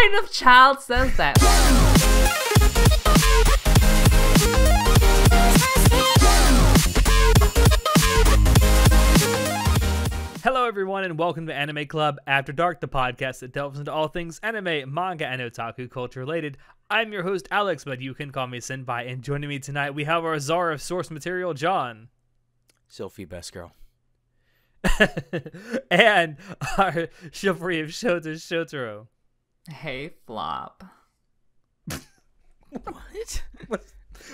kind of child says that? Hello everyone and welcome to Anime Club After Dark, the podcast that delves into all things anime, manga, and otaku culture related. I'm your host Alex, but you can call me Senpai, and joining me tonight we have our czar of source material, John. Sylphie, best girl. And our chivalry of Shota, Shotaro. Hey, Flop. What?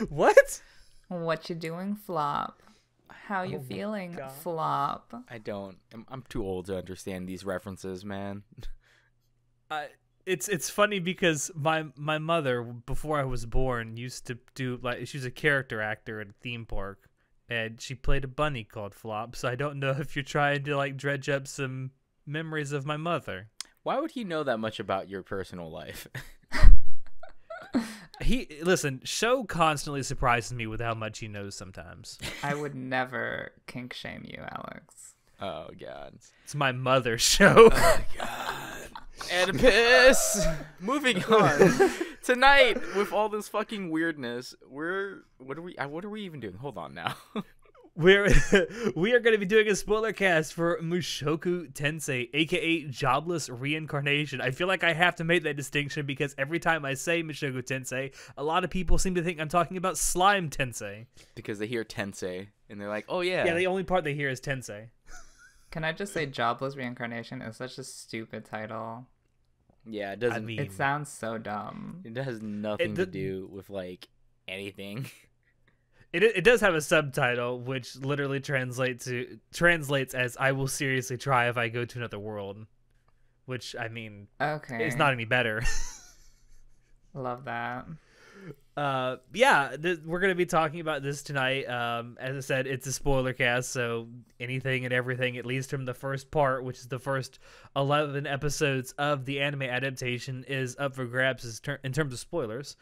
What? What you doing, Flop? How you feeling, Flop? I don't. I'm too old to understand these references, man. It's funny because my mother, before I was born, used to do, like, she's a character actor at a theme park. And she played a bunny called Flop, so I don't know if you're trying to, like, dredge up some memories of my mother. Why would he know that much about your personal life? Listen, Sho constantly surprises me with how much he knows sometimes. I would never kink shame you, Alex. Oh, God. It's my mother, Sho. Oh, God. Oedipus! Moving on. Tonight, with all this fucking weirdness, what are we even doing? Hold on now. we are going to be doing a spoiler cast for Mushoku Tensei, aka Jobless Reincarnation. I feel like I have to make that distinction because every time I say Mushoku Tensei, a lot of people seem to think I'm talking about Slime Tensei because they hear Tensei and they're like, "Oh yeah." Yeah, the only part they hear is Tensei. Can I just say Jobless Reincarnation is such a stupid title? Yeah, it doesn't. I mean, it sounds so dumb. It has nothing to do with, like, anything. It does have a subtitle which literally translates as "I will seriously try if I go to another world," which, I mean, okay, it's not any better. Love that. Yeah, we're gonna be talking about this tonight. As I said, it's a spoiler cast, so anything and everything, at least from the first part, which is the first 11 episodes of the anime adaptation, is up for grabs in terms of spoilers.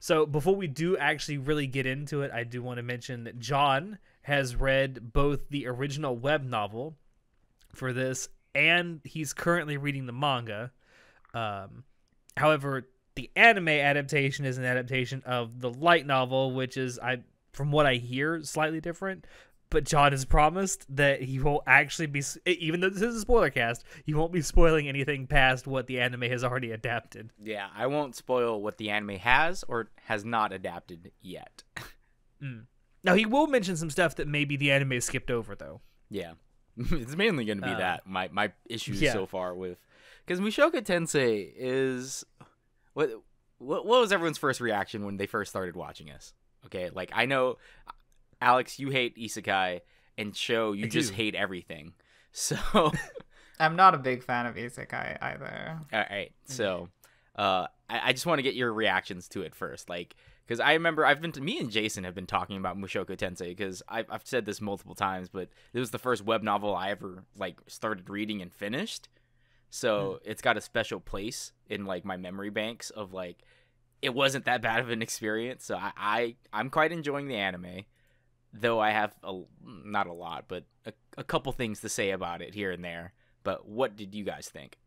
So before we do actually really get into it, I do want to mention that John has read both the original web novel for this, and he's currently reading the manga. However, the anime adaptation is an adaptation of the light novel, which is, from what I hear, slightly different. But John has promised that he will actually be, even though this is a spoiler cast, he won't be spoiling anything past what the anime has already adapted. Yeah, I won't spoil what the anime has or has not adapted yet. Mm. Now, he will mention some stuff that maybe the anime skipped over, though. Yeah, it's mainly going to be that, my issues so far with... Because Mushoku Tensei is... What was everyone's first reaction when they first started watching us? Okay, like, I know, Alex, you hate isekai, and Sho, you just hate everything. So I'm not a big fan of isekai either. All right, so I just want to get your reactions to it first, like, because I remember me and Jason have been talking about Mushoku Tensei because I've said this multiple times, but it was the first web novel I ever, like, started reading and finished. So it's got a special place in, like, my memory banks of, like, it wasn't that bad of an experience. So I'm quite enjoying the anime, though I have not a lot, but a couple things to say about it here and there. But what did you guys think?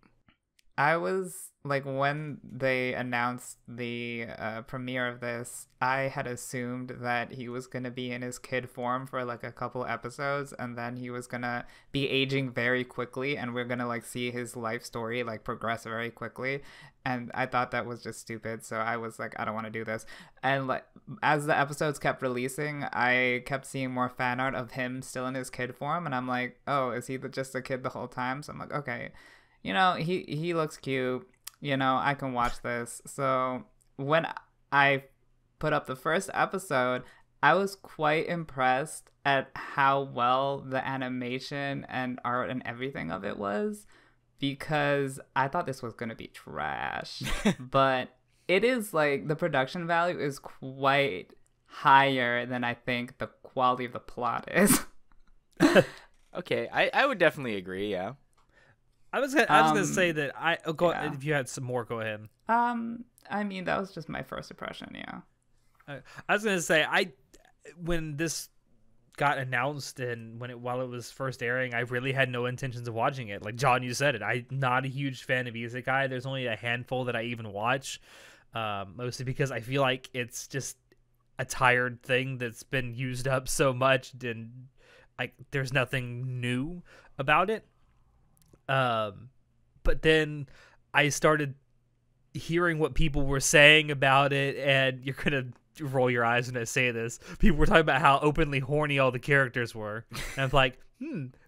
I was, like, when they announced the premiere of this, I had assumed that he was going to be in his kid form for, like, a couple episodes, and then he was going to be aging very quickly, and we're going to, like, see his life story, like, progress very quickly. And I thought that was just stupid, so I was like, I don't want to do this. And, like, as the episodes kept releasing, I kept seeing more fan art of him still in his kid form, and I'm like, oh, is he just a kid the whole time? So I'm like, okay. You know, he looks cute. You know, I can watch this. So when I put up the first episode, I was quite impressed at how well the animation and art and everything of it was, because I thought this was going to be trash. But it is, like, the production value is quite higher than I think the quality of the plot is. Okay, I would definitely agree, yeah. I was gonna say that go ahead, if you had some more, go ahead. I mean, that was just my first impression, yeah. I was gonna say, when this got announced and while it was first airing, I really had no intentions of watching it. Like John, you said it. I'm not a huge fan of isekai. There's only a handful that I even watch, mostly because I feel like it's just a tired thing that's been used up so much, and like there's nothing new about it. But then I started hearing what people were saying about it, and you're gonna roll your eyes when I say this. People were talking about how openly horny all the characters were, and I'm like,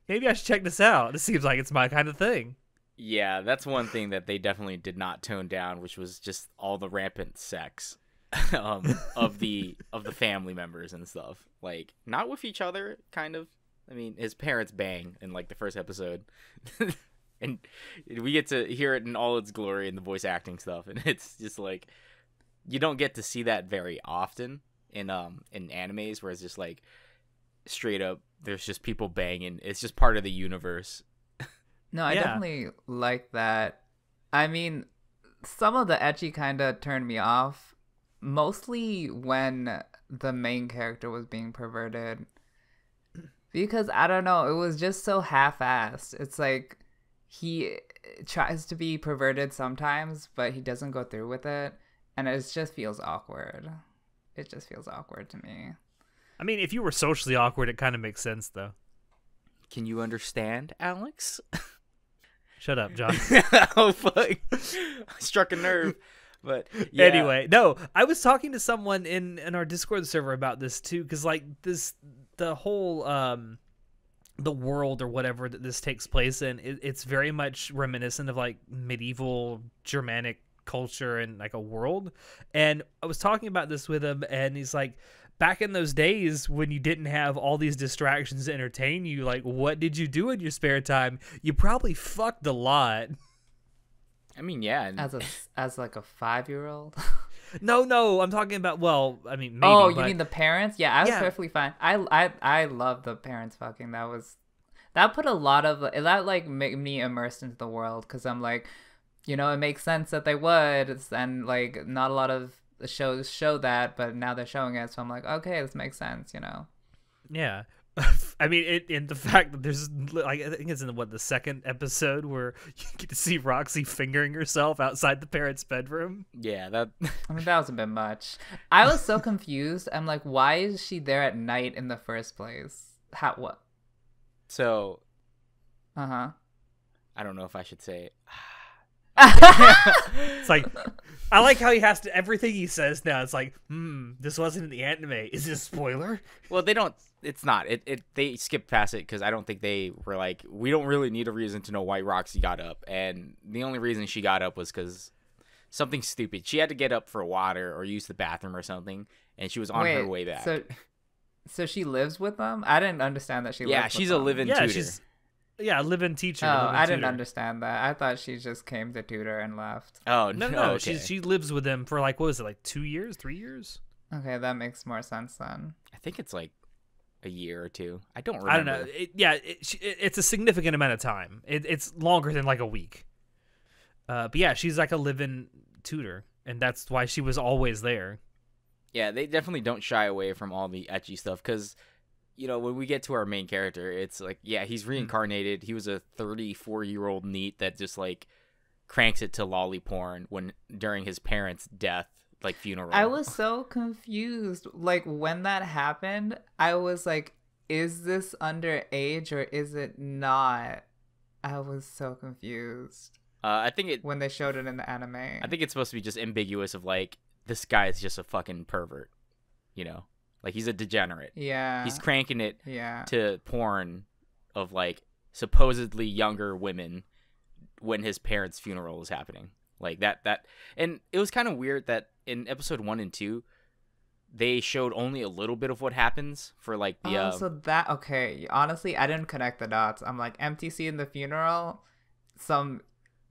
maybe I should check this out. This seems like it's my kind of thing. Yeah, that's one thing that they definitely did not tone down, which was just all the rampant sex of the family members and stuff. Like, not with each other, kind of. I mean, his parents bang in like the first episode. And we get to hear it in all its glory and the voice acting stuff, and it's just like, you don't get to see that very often in animes, where it's just like straight up there's just people banging. It's just part of the universe. No, I definitely like that. I mean, some of the ecchi kind of turned me off, mostly when the main character was being perverted, because I don't know, it was just so half-assed. It's like, he tries to be perverted sometimes, but he doesn't go through with it, and it just feels awkward. It just feels awkward to me. I mean, if you were socially awkward, it kind of makes sense, though. Can you understand, Alex? Shut up, John. Oh, fuck. I struck a nerve. But yeah. Anyway, no, I was talking to someone in our Discord server about this, too, because, like, the whole... the world or whatever that this takes place in, it's very much reminiscent of like medieval Germanic culture and like a world. And I was talking about this with him, and he's like, back in those days when you didn't have all these distractions to entertain you, like, what did you do in your spare time? You probably fucked a lot. I mean, yeah. As like a 5-year-old? No, I'm talking about, well, I mean, maybe. Oh, you mean the parents? Yeah, I was perfectly fine. I love the parents fucking. That put a lot of, that like made me immersed into the world, because I'm like, you know, it makes sense that they would. And like, not a lot of shows show that, but now they're showing it. So I'm like, okay, this makes sense, you know? Yeah. I mean, and the fact that there's, like, I think it's in the second episode where you get to see Roxy fingering herself outside the parents' bedroom. Yeah, that. I mean, that was a bit much. I was so confused. I'm like, why is she there at night in the first place? How? What? So. Uh huh. I don't know if I should say it. It's like, I like how he has to, everything he says now, it's like, this wasn't in the anime. Is this a spoiler? Well, they don't, it's not. They skipped past it because I don't think they were like, we don't really need a reason to know why Roxy got up. And the only reason she got up was because something stupid. She had to get up for water or use the bathroom or something, and she was on her way back. So she lives with them? I didn't understand that she lives with them. Yeah, she's a live-in tutor. Yeah, a live-in teacher. Oh, I didn't understand that. I thought she just came to tutor and left. Oh, no. Okay. She lives with him for, like, what was it, like 2 years, 3 years? Okay, that makes more sense then. I think it's, like, a year or two. I don't remember. I don't know. It's a significant amount of time. It's longer than, like, a week. But, yeah, she's, like, a live-in tutor, and that's why she was always there. Yeah, they definitely don't shy away from all the ecchi stuff, because... You know, when we get to our main character, it's like, yeah, he's reincarnated. He was a 34-year-old neat that just, like, cranks it to lolly porn during his parents' death, like, funeral. I was so confused. Like, when that happened, I was like, is this underage or is it not? I was so confused. I think it... When they showed it in the anime. I think it's supposed to be just ambiguous of, like, this guy is just a fucking pervert, you know? Like, he's a degenerate. Yeah. He's cranking it to porn of, like, supposedly younger women when his parents' funeral is happening. Like, that. And it was kind of weird that in episode 1 and 2, they showed only a little bit of what happens for, like, the... Okay. Honestly, I didn't connect the dots. I'm like, MTC in the funeral, some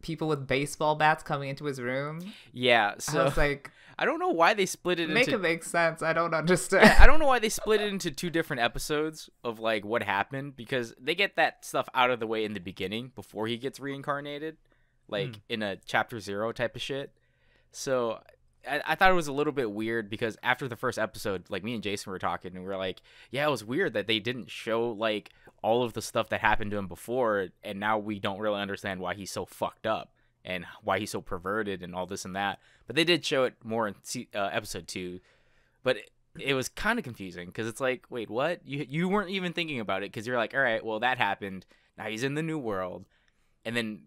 people with baseball bats coming into his room. Yeah, so... I was like... I don't know why they split it into... Make it make sense. I don't understand. Yeah, I don't know why they split it into 2 different episodes of, like, what happened, because they get that stuff out of the way in the beginning before he gets reincarnated, like, in a chapter 0 type of shit. So I thought it was a little bit weird because after the first episode, like, me and Jason were talking and we were like, yeah, it was weird that they didn't show, like, all of the stuff that happened to him before, and now we don't really understand why he's so fucked up and why he's so perverted and all this and that. But they did show it more in episode 2, but it was kind of confusing because it's like, wait, what? You weren't even thinking about it because you're like, all right, well, that happened. Now he's in the new world. And then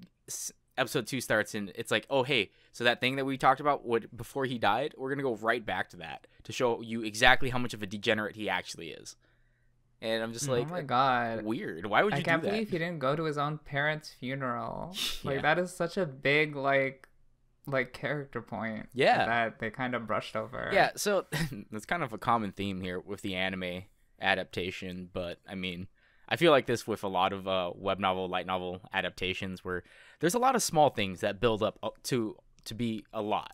episode 2 starts and it's like, oh, hey, so that thing that we talked about before he died, we're going to go right back to that to show you exactly how much of a degenerate he actually is. And I'm just like, oh my God, weird. Why would you do that? I can't believe he didn't go to his own parents' funeral. Yeah. Like, that is such a big, like character point. Yeah. That they kind of brushed over. Yeah. So that's kind of a common theme here with the anime adaptation. But I mean, I feel like this with a lot of web novel, light novel adaptations, where there's a lot of small things that build up to be a lot.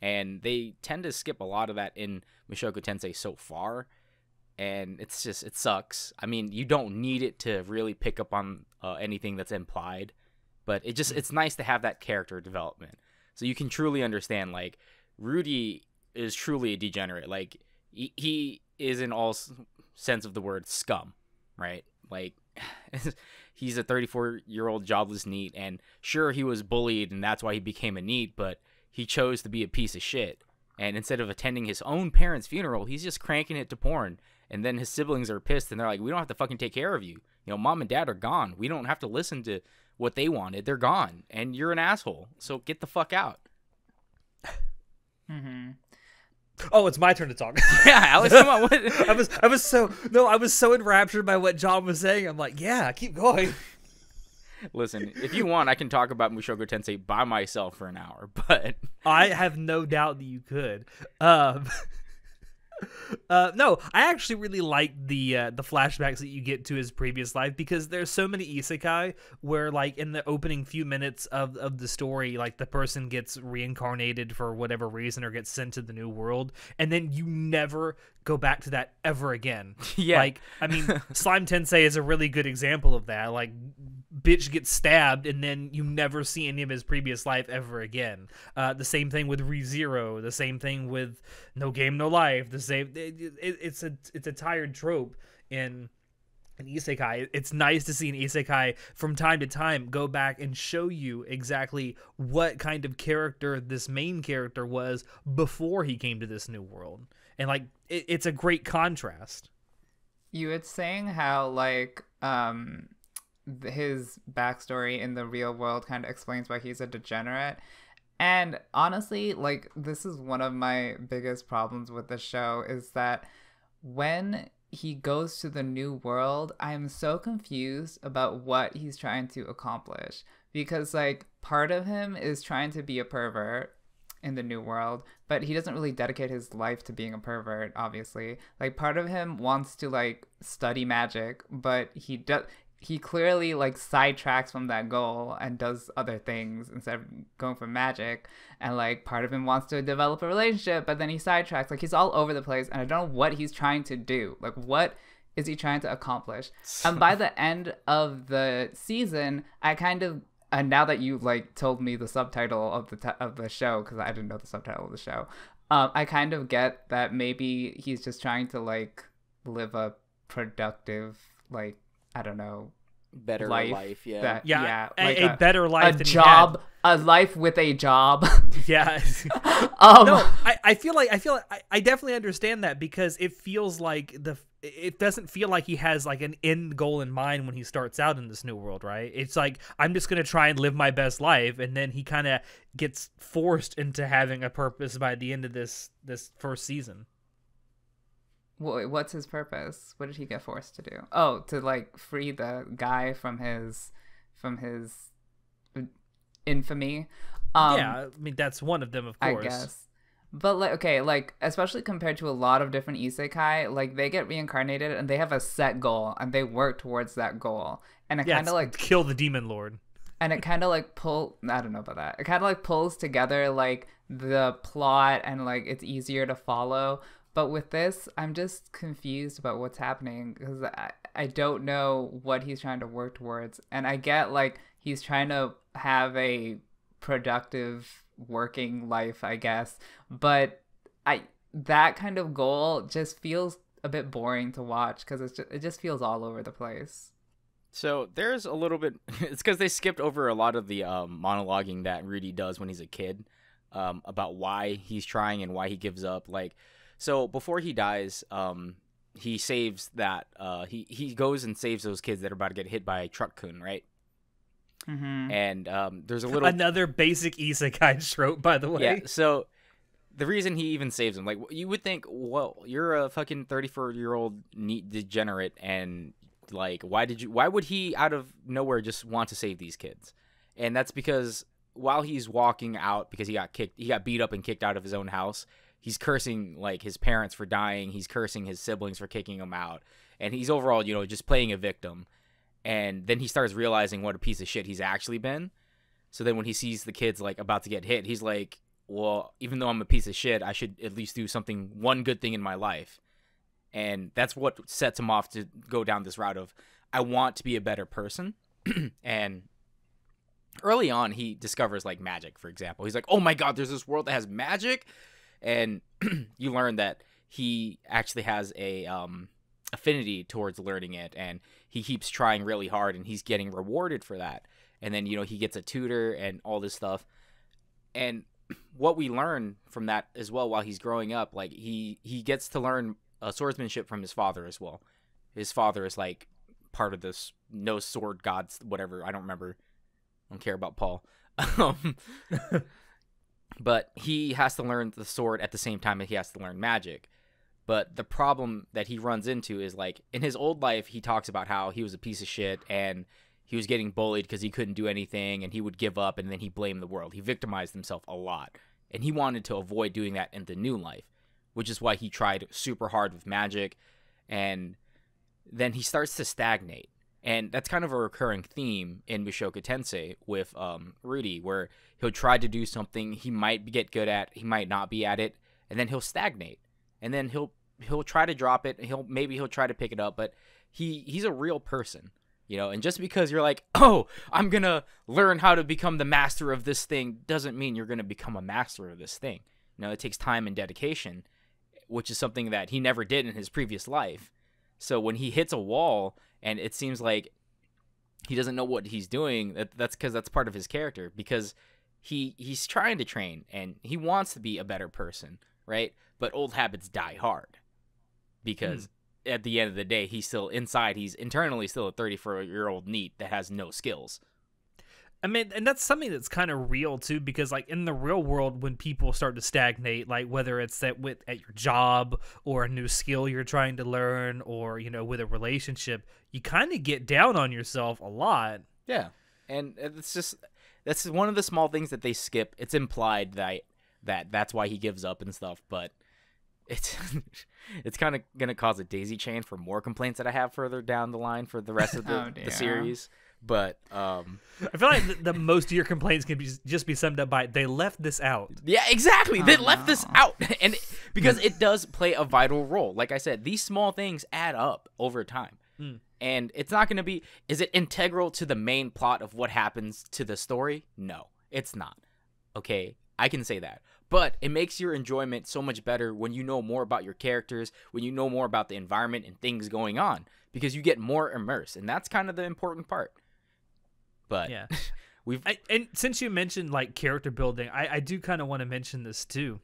And they tend to skip a lot of that in Mushoku Tensei so far. And it's just, it sucks. I mean, you don't need it to really pick up on anything that's implied, but it just, it's nice to have that character development. So you can truly understand, like, Rudy is truly a degenerate. Like, he is in all sense of the word scum, right? Like, he's a 34-year-old jobless neat, and sure, he was bullied, and that's why he became a neat, but he chose to be a piece of shit. And instead of attending his own parents' funeral, he's just cranking it to porn. And then his siblings are pissed, and they're like, we don't have to fucking take care of you. You know, mom and dad are gone. We don't have to listen to what they wanted. They're gone, and you're an asshole. So get the fuck out. Mm-hmm. Oh, it's my turn to talk. Yeah, Alex, come on. What? I was so enraptured by what John was saying. I'm like, yeah, keep going. Listen, if you want, I can talk about Mushoku Tensei by myself for an hour, but I have no doubt that you could. No, I actually really like the flashbacks that you get to his previous life, because there's so many isekai where, like, in the opening few minutes of the story, like, the person gets reincarnated for whatever reason or gets sent to the new world, and then you never go back to that ever again. Yeah. Like, I mean, Slime Tensei is a really good example of that. Like, bitch gets stabbed, and then you never see any of his previous life ever again. The same thing with Re-Zero, the same thing with No Game No Life, the same... It's a tired trope in an isekai. It's nice to see an isekai from time to time go back and show you exactly what kind of character this main character was before he came to this new world. And, like, it's a great contrast. You were saying how, like, his backstory in the real world kind of explains why he's a degenerate. And honestly, like, this is one of my biggest problems with the show, is that when he goes to the new world, I am so confused about what he's trying to accomplish. Because, like, part of him is trying to be a pervert in the new world, but he doesn't really dedicate his life to being a pervert, obviously. Like, part of him wants to, like, study magic, but he clearly, like, sidetracks from that goal and does other things instead of going for magic. And, like, part of him wants to develop a relationship, but then he sidetracks. Like, he's all over the place, and I don't know what he's trying to do. Like, what is he trying to accomplish? And by the end of the season, I kind of... And now that you've, like, told me the subtitle of the show, because I didn't know the subtitle of the show, I kind of get that maybe he's just trying to, like, live a productive, like, I don't know, better life. Yeah, a better life, a job, a life with a job. Yeah. No, I definitely understand that, because it feels like it doesn't feel like he has, like, an end goal in mind when he starts out in this new world, right? It's like, I'm just going to try and live my best life. And then he kind of gets forced into having a purpose by the end of this first season. Well, what's his purpose? What did he get forced to do? Oh, to, like, free the guy from his infamy. Yeah, I mean, that's one of them, of course. I guess. But, like, okay, like, especially compared to a lot of different isekai, like, they get reincarnated and they have a set goal and they work towards that goal. And it kind of, like, kill the demon lord. And it kind of, like, I don't know about that. It kind of, like, pulls together, like, the plot, and, like, it's easier to follow. But with this, I'm just confused about what's happening, because I don't know what he's trying to work towards. And I get, like, he's trying to have a productive working life, I guess. But that kind of goal just feels a bit boring to watch because it just feels all over the place. So there's a little bit, it's because they skipped over a lot of the monologuing that Rudy does when he's a kid about why he's trying and why he gives up. Like, so before he dies, he saves that, he goes and saves those kids that are about to get hit by a truck-kun, right? Mm-hmm. And there's a little... Another basic isekai trope, by the way. Yeah, so... The reason he even saves him, like, you would think, well, you're a fucking 34-year-old neat degenerate, and, like, why would he, out of nowhere, just want to save these kids? And that's because while he's walking out, because he got beat up and kicked out of his own house, he's cursing, like, his parents for dying, he's cursing his siblings for kicking him out, and he's overall, you know, just playing a victim. And then he starts realizing what a piece of shit he's actually been. So then when he sees the kids, like, about to get hit, he's like, well, even though I'm a piece of shit, I should at least do one good thing in my life. And that's what sets him off to go down this route of, I want to be a better person. And early on, he discovers, like, magic, for example. He's like, oh my God, there's this world that has magic. And you learn that he actually has a affinity towards learning it. And he keeps trying really hard and he's getting rewarded for that. And then, you know, he gets a tutor and all this stuff. And what we learn from that as well, while he's growing up, like he gets to learn swordsmanship from his father as well. His father is like part of this no sword gods, whatever. I don't remember. I don't care about Paul. But he has to learn the sword at the same time that he has to learn magic. But the problem that he runs into is, like, in his old life, he talks about how he was a piece of shit and he was getting bullied because he couldn't do anything and he would give up, and then he blamed the world. He victimized himself a lot, and he wanted to avoid doing that in the new life, which is why he tried super hard with magic. And then he starts to stagnate. And that's kind of a recurring theme in Mushoku Tensei with Rudy, where he'll try to do something he might get good at, he might not be at it, and then he'll stagnate. And then he'll try to drop it, maybe he'll try to pick it up, but he's a real person. You know, and just because you're like, oh, I'm going to learn how to become the master of this thing doesn't mean you're going to become a master of this thing. You know, it takes time and dedication, which is something that he never did in his previous life. So when he hits a wall and it seems like he doesn't know what he's doing, that's because that's part of his character, because he's trying to train and he wants to be a better person, right? But old habits die hard because... At the end of the day, he's still inside. He's internally still a 34-year-old neat that has no skills. I mean, and that's something that's kind of real too, because like in the real world, when people start to stagnate, like whether it's at your job or a new skill you're trying to learn, or, you know, with a relationship, you kind of get down on yourself a lot. Yeah. And it's just, that's one of the small things that they skip. It's implied that's why he gives up and stuff, but it's kind of going to cause a daisy chain for more complaints that I have further down the line for the rest of the series. But I feel like the most of your complaints can just be summed up by, they left this out. Yeah, exactly. They left this out. And because it does play a vital role. Like I said, these small things add up over time. And it's not going to be, is it integral to the main plot of what happens to the story? No, it's not. Okay, I can say that. But it makes your enjoyment so much better when you know more about your characters, when you know more about the environment and things going on, because you get more immersed, and that's kind of the important part. But yeah, and since you mentioned like character building, I do kind of want to mention this too,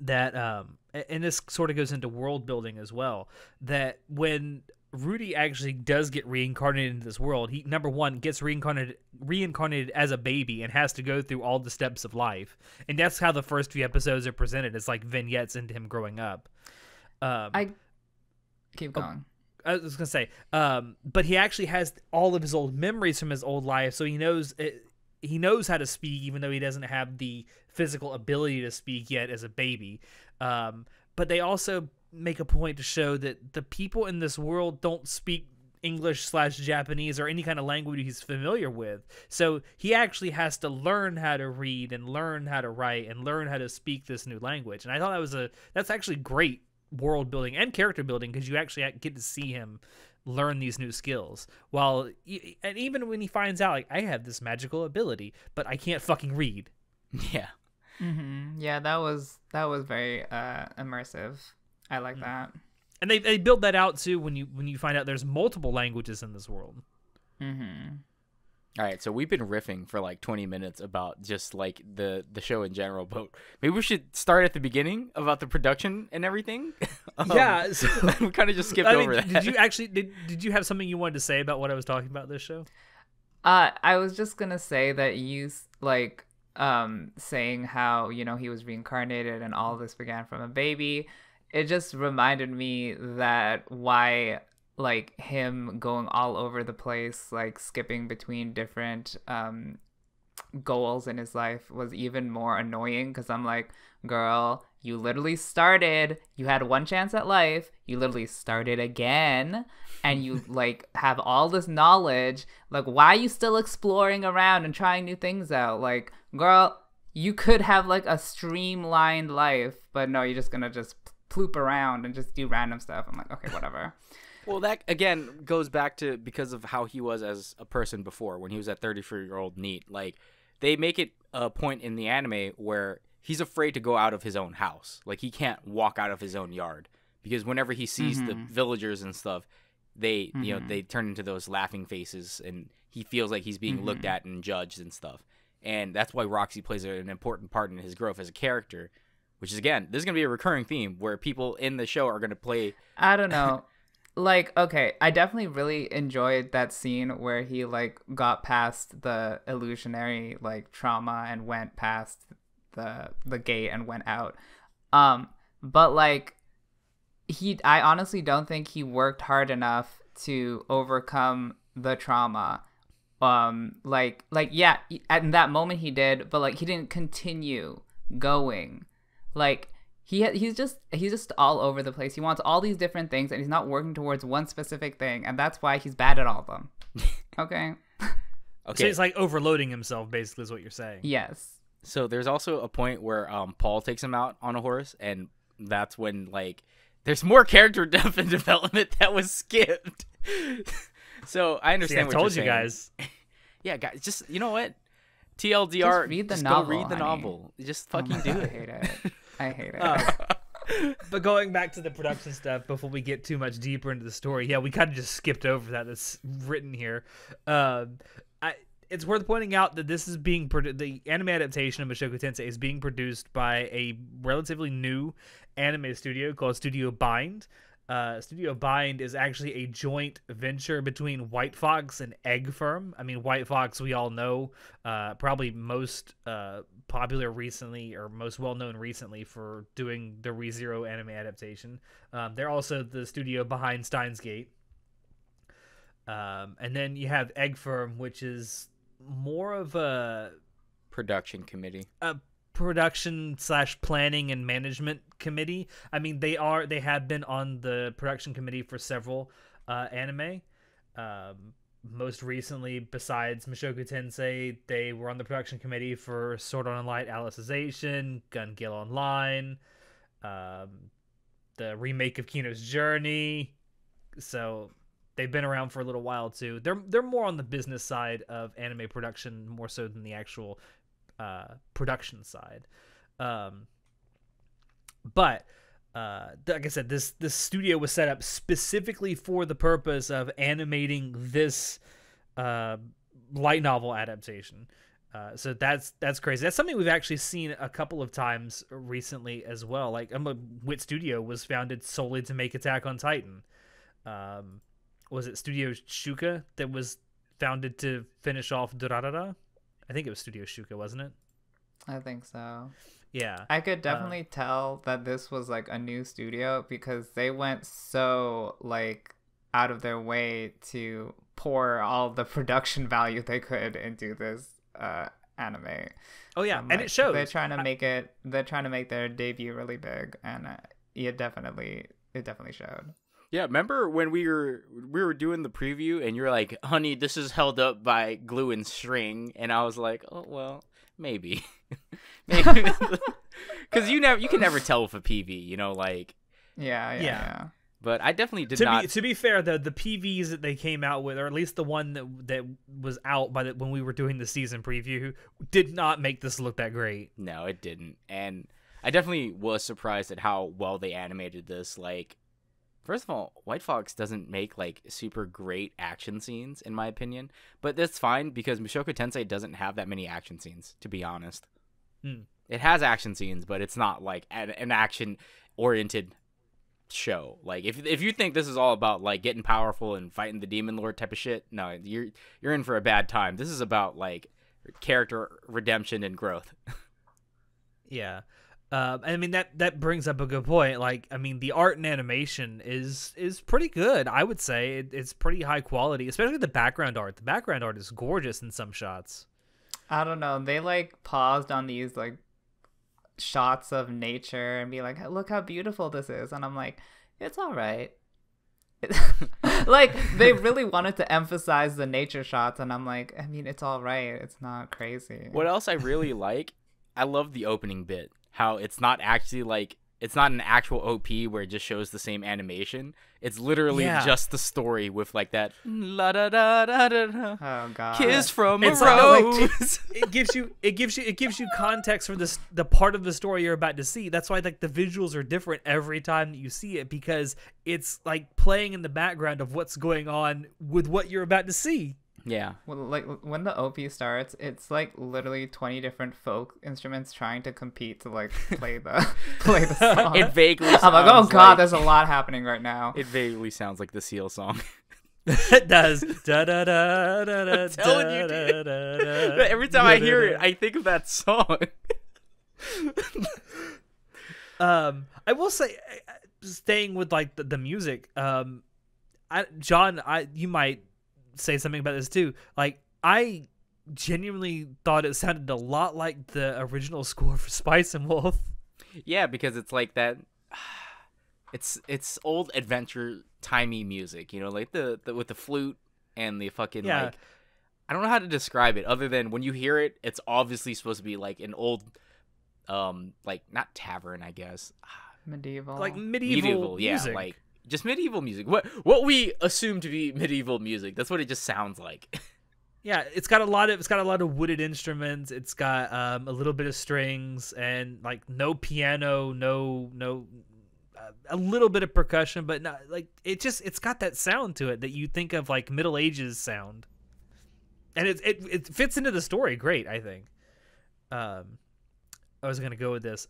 that and this sort of goes into world building as well, that when Rudy actually does get reincarnated into this world, he, number one, gets reincarnated as a baby and has to go through all the steps of life. And that's how the first few episodes are presented. It's like vignettes into him growing up. Keep going. I was going to say, but he actually has all of his old memories from his old life. So he knows how to speak, even though he doesn't have the physical ability to speak yet as a baby. But they also make a point to show that the people in this world don't speak English/Japanese or any kind of language he's familiar with. So he actually has to learn how to read and learn how to write and learn how to speak this new language. And I thought that's actually great world building and character building, because you actually get to see him learn these new skills. And even when he finds out, like, I have this magical ability, but I can't fucking read. Yeah. Mm-hmm. Yeah, that was very immersive. I like that. And they build that out too when you find out there's multiple languages in this world. Mm-hmm. All right, so we've been riffing for like 20 minutes about just like the show in general, but maybe we should start at the beginning about the production and everything. Yeah, so, we kind of just skipped over that. Did you actually did you have something you wanted to say about what I was talking about this show? I was just gonna say that you like saying how he was reincarnated and all this began from a baby. It just reminded me that why. Like him going all over the place, like skipping between different goals in his life was even more annoying, because I'm like, girl, you literally started, you had one chance at life, you literally started again, and you like have all this knowledge, like why are you still exploring around and trying new things out? Like, girl, you could have like a streamlined life, but no, you're just gonna just ploop around and just do random stuff. I'm like, okay, whatever. Well, that, again, goes back to because of how he was as a person before when he was that 34-year-old neat. Like, they make it a point in the anime where he's afraid to go out of his own house. Like, he can't walk out of his own yard because whenever he sees the villagers and stuff, they, they turn into those laughing faces, and he feels like he's being looked at and judged and stuff. And that's why Roxy plays an important part in his growth as a character, which is, again, this is going to be a recurring theme where people in the show are going to play... I don't know. Like, okay, I definitely really enjoyed that scene where he, like, got past the illusionary, like, trauma and went past the gate and went out. But, like, I honestly don't think he worked hard enough to overcome the trauma. Like, yeah, at that moment he did, but, like, he didn't continue going. Like... He's just all over the place. He wants all these different things, and he's not working towards one specific thing, and that's why he's bad at all of them. Okay. Okay. So it's like overloading himself, basically, is what you're saying. Yes. So there's also a point where Paul takes him out on a horse, and that's when like there's more character depth and development that was skipped. So I understand. See, I told you guys. Yeah, guys. Just you know what? TLDR. Just read the novel. Go read the novel. Just fucking do it. I hate it. I hate it. But going back to the production stuff before we get too much deeper into the story, yeah, we kind of just skipped over that. That's written here. It's worth pointing out that this is being the anime adaptation of Mushoku Tensei is being produced by a relatively new anime studio called Studio Bind. Studio Bind is actually a joint venture between White Fox and Egg Firm. I mean, White Fox, we all know, probably most popular recently or most well-known recently for doing the Re-Zero anime adaptation. They're also the studio behind Steins Gate. And then you have Egg Firm, which is more of a... production committee. Production/planning and management committee. I mean, they have been on the production committee for several anime. Most recently, besides Mushoku Tensei, they were on the production committee for Sword Art Online, Alicization, Gun Gale Online, the remake of Kino's Journey. So they've been around for a little while too. They're more on the business side of anime production more so than the actual production side. But like I said, this studio was set up specifically for the purpose of animating this light novel adaptation. So that's crazy. That's something we've actually seen a couple of times recently as well. Like, Wit Studio was founded solely to make Attack on Titan. Was it Studio Shuka that was founded to finish off Dorarara? I think it was Studio Shuka, wasn't it? I think so. Yeah. I could definitely tell that this was like a new studio because they went so like out of their way to pour all the production value they could into this anime. Oh yeah, and like, it shows. They're trying to make their debut really big, and it definitely showed. Yeah, remember when we were doing the preview and you're like, honey, this is held up by glue and string, and I was like, oh well, maybe. Maybe. Because you can never tell with a PV, like Yeah. But I definitely did not. To be fair, though, the PVs that they came out with, or at least the one that was out by the, when we were doing the season preview, did not make this look that great. No, it didn't. And I definitely was surprised at how well they animated this. Like, first of all, White Fox doesn't make, like, super great action scenes, in my opinion. But that's fine, because Mushoku Tensei doesn't have that many action scenes, to be honest. Mm. It has action scenes, but it's not, like, an action-oriented show. Like, if you think this is all about, like, getting powerful and fighting the demon lord type of shit, no, you're in for a bad time. This is about, like, character redemption and growth. Yeah. I mean, that brings up a good point. Like, I mean, the art and animation is pretty good, I would say. It's pretty high quality, especially the background art. The background art is gorgeous in some shots. I don't know, they like paused on these like shots of nature and be like, look how beautiful this is, and I'm like, it's all right. Like, they really wanted to emphasize the nature shots, and I'm like, I mean, it's all right, it's not crazy. What else I really like, I love the opening bit, how it's not actually like, it's not an actual OP where it just shows the same animation. It's literally just the story with like that la da da da da da. Oh god. Kiss from a rose. It gives you context for this, the part of the story you're about to see. That's why like the visuals are different every time that you see it, because it's like playing in the background of what's going on with what you're about to see. Yeah. Well, like when the OP starts, it's like literally 20 different folk instruments trying to compete to like play the play the song. It vaguely sounds, I'm like, oh god, like, there's a lot happening right now. It vaguely sounds like the Seal song. It does. Da da da da da. I'm telling you, dude. Every time I hear it, I think of that song. I will say, staying with like the music, John, you might say something about this too. Like, I genuinely thought it sounded a lot like the original score for Spice and Wolf. Yeah, because it's like that, it's old adventure timey music, you know, like the with the flute and the fucking, yeah. Like, I don't know how to describe it other than when you hear it, it's obviously supposed to be like an old like not tavern, I guess, medieval music. Yeah, like just medieval music. What we assume to be medieval music. That's what it just sounds like. Yeah, it's got a lot of wooded instruments. It's got a little bit of strings and like no piano, no a little bit of percussion, but not like it's got that sound to it that you think of like Middle Ages sound. And it fits into the story great, I think. I was going to go with this.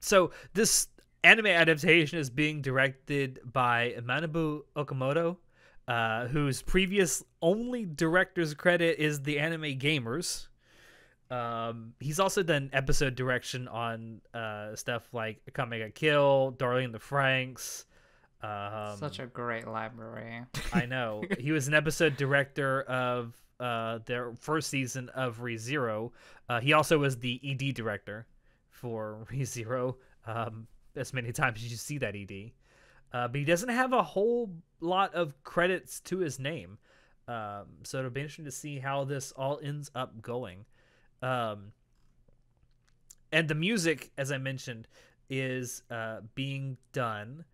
So this anime adaptation is being directed by Manabu Okamoto, whose previous only director's credit is the anime Gamers. He's also done episode direction on stuff like Akame ga Kill, Darling in the Franxx. Such a great library. I know. He was an episode director of their first season of Re-Zero. He also was the ED director for Re-Zero. As many times as you see that ED. But he doesn't have a whole lot of credits to his name. So it'll be interesting to see how this all ends up going. And the music, as I mentioned, is being done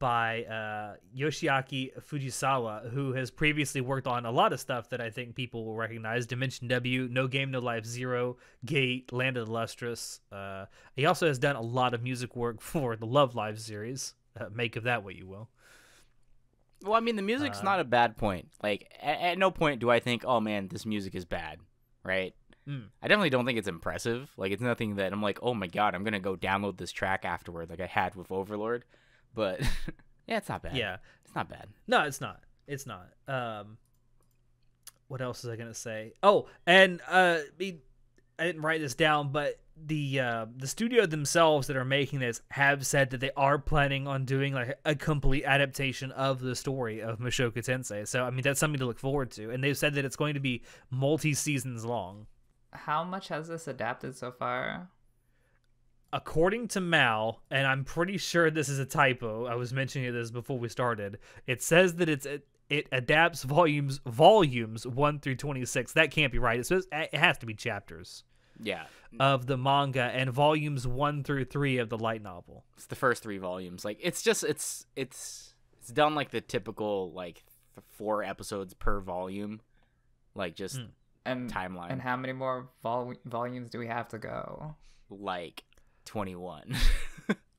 by Yoshiaki Fujisawa, who has previously worked on a lot of stuff that I think people will recognize. Dimension W, No Game No Life, Zero, Gate, Land of the Lustrous. He also has done a lot of music work for the Love Live series. Make of that what you will. Well, I mean, the music's not a bad point. Like, at no point do I think, oh man, this music is bad, right? Mm. I definitely don't think it's impressive. Like, it's nothing that I'm like, oh my god, I'm going to go download this track afterward like I had with Overlord. But yeah, it's not bad. Yeah, it's not bad. No, it's not. It's not. What else was I gonna say? Oh, and I didn't write this down, but the studio themselves that are making this have said that they are planning on doing like a complete adaptation of the story of Mushoku Tensei. So I mean, that's something to look forward to. And they've said that it's going to be multi-seasons long. How much has this adapted so far? According to Mal, and I'm pretty sure this is a typo, I was mentioning this before we started, it says that it adapts volumes 1 through 26. That can't be right. It has to be chapters. Yeah. Of the manga and volumes 1 through 3 of the light novel. It's the first 3 volumes. Like it's just it's done like the typical like 4 episodes per volume, like just and timeline. And how many more volumes do we have to go? Like 21.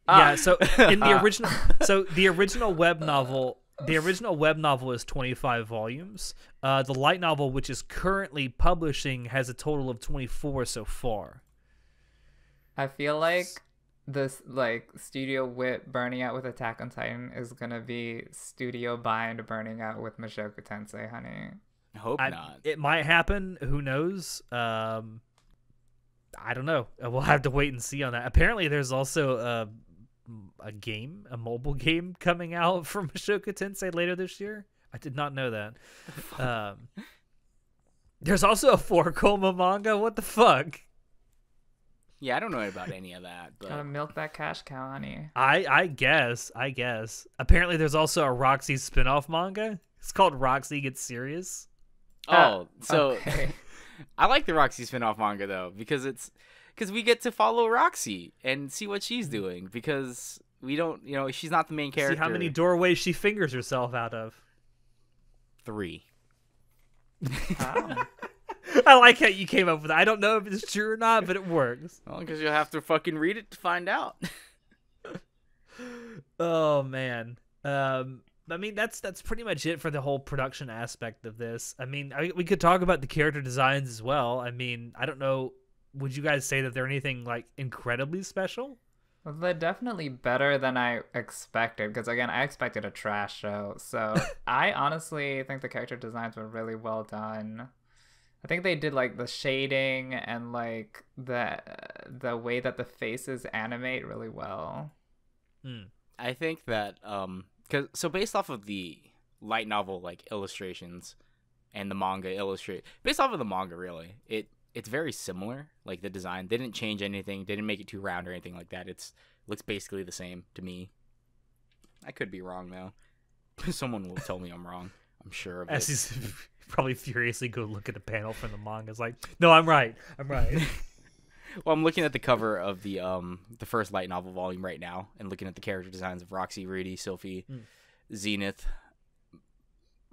Yeah. So in the original, so the original web novel is 25 volumes. The light novel, which is currently publishing, has a total of 24 so far. I feel like this, like, Studio Wit burning out with Attack on Titan is going to be Studio Bind burning out with Mushoku Tensei, honey. I hope not. It might happen. Who knows? I don't know. We'll have to wait and see on that. Apparently, there's also a mobile game coming out from Mushoku Tensei later this year. I did not know that. There's also a 4-Koma manga. What the fuck? Yeah, I don't know about any of that, but gotta milk that cash cow, honey. I guess apparently there's also a Roxy spinoff manga. It's called Roxy Gets Serious. Oh, so okay. I like the Roxy spinoff manga though, because it's because we get to follow Roxy and see what she's doing, because we don't, you know, she's not the main character. See how many doorways she fingers herself out of. 3. Wow. I like how you came up with that. I don't know if it's true or not, but it works. Well, because you'll have to fucking read it to find out. Oh, man. I mean, that's pretty much it for the whole production aspect of this. I mean, we could talk about the character designs as well. I mean, I don't know. Would you guys say that they're anything like incredibly special? Well, they're definitely better than I expected, because again, I expected a trash show. So I honestly think the character designs were really well done. I think they did like the shading and like the way that the faces animate really well. I think that so based off of the light novel like illustrations and the manga really, it's very similar. Like the design, they didn't change anything, didn't make it too round or anything like that. It looks basically the same to me. I could be wrong though. Someone will tell me I'm wrong. I'm sure of it. As he's probably furiously go look at the panel from the manga. It's like, no, I'm right. Well, I'm looking at the cover of the first light novel volume right now, and looking at the character designs of Roxy, Rudy, Sylphie, Zenith,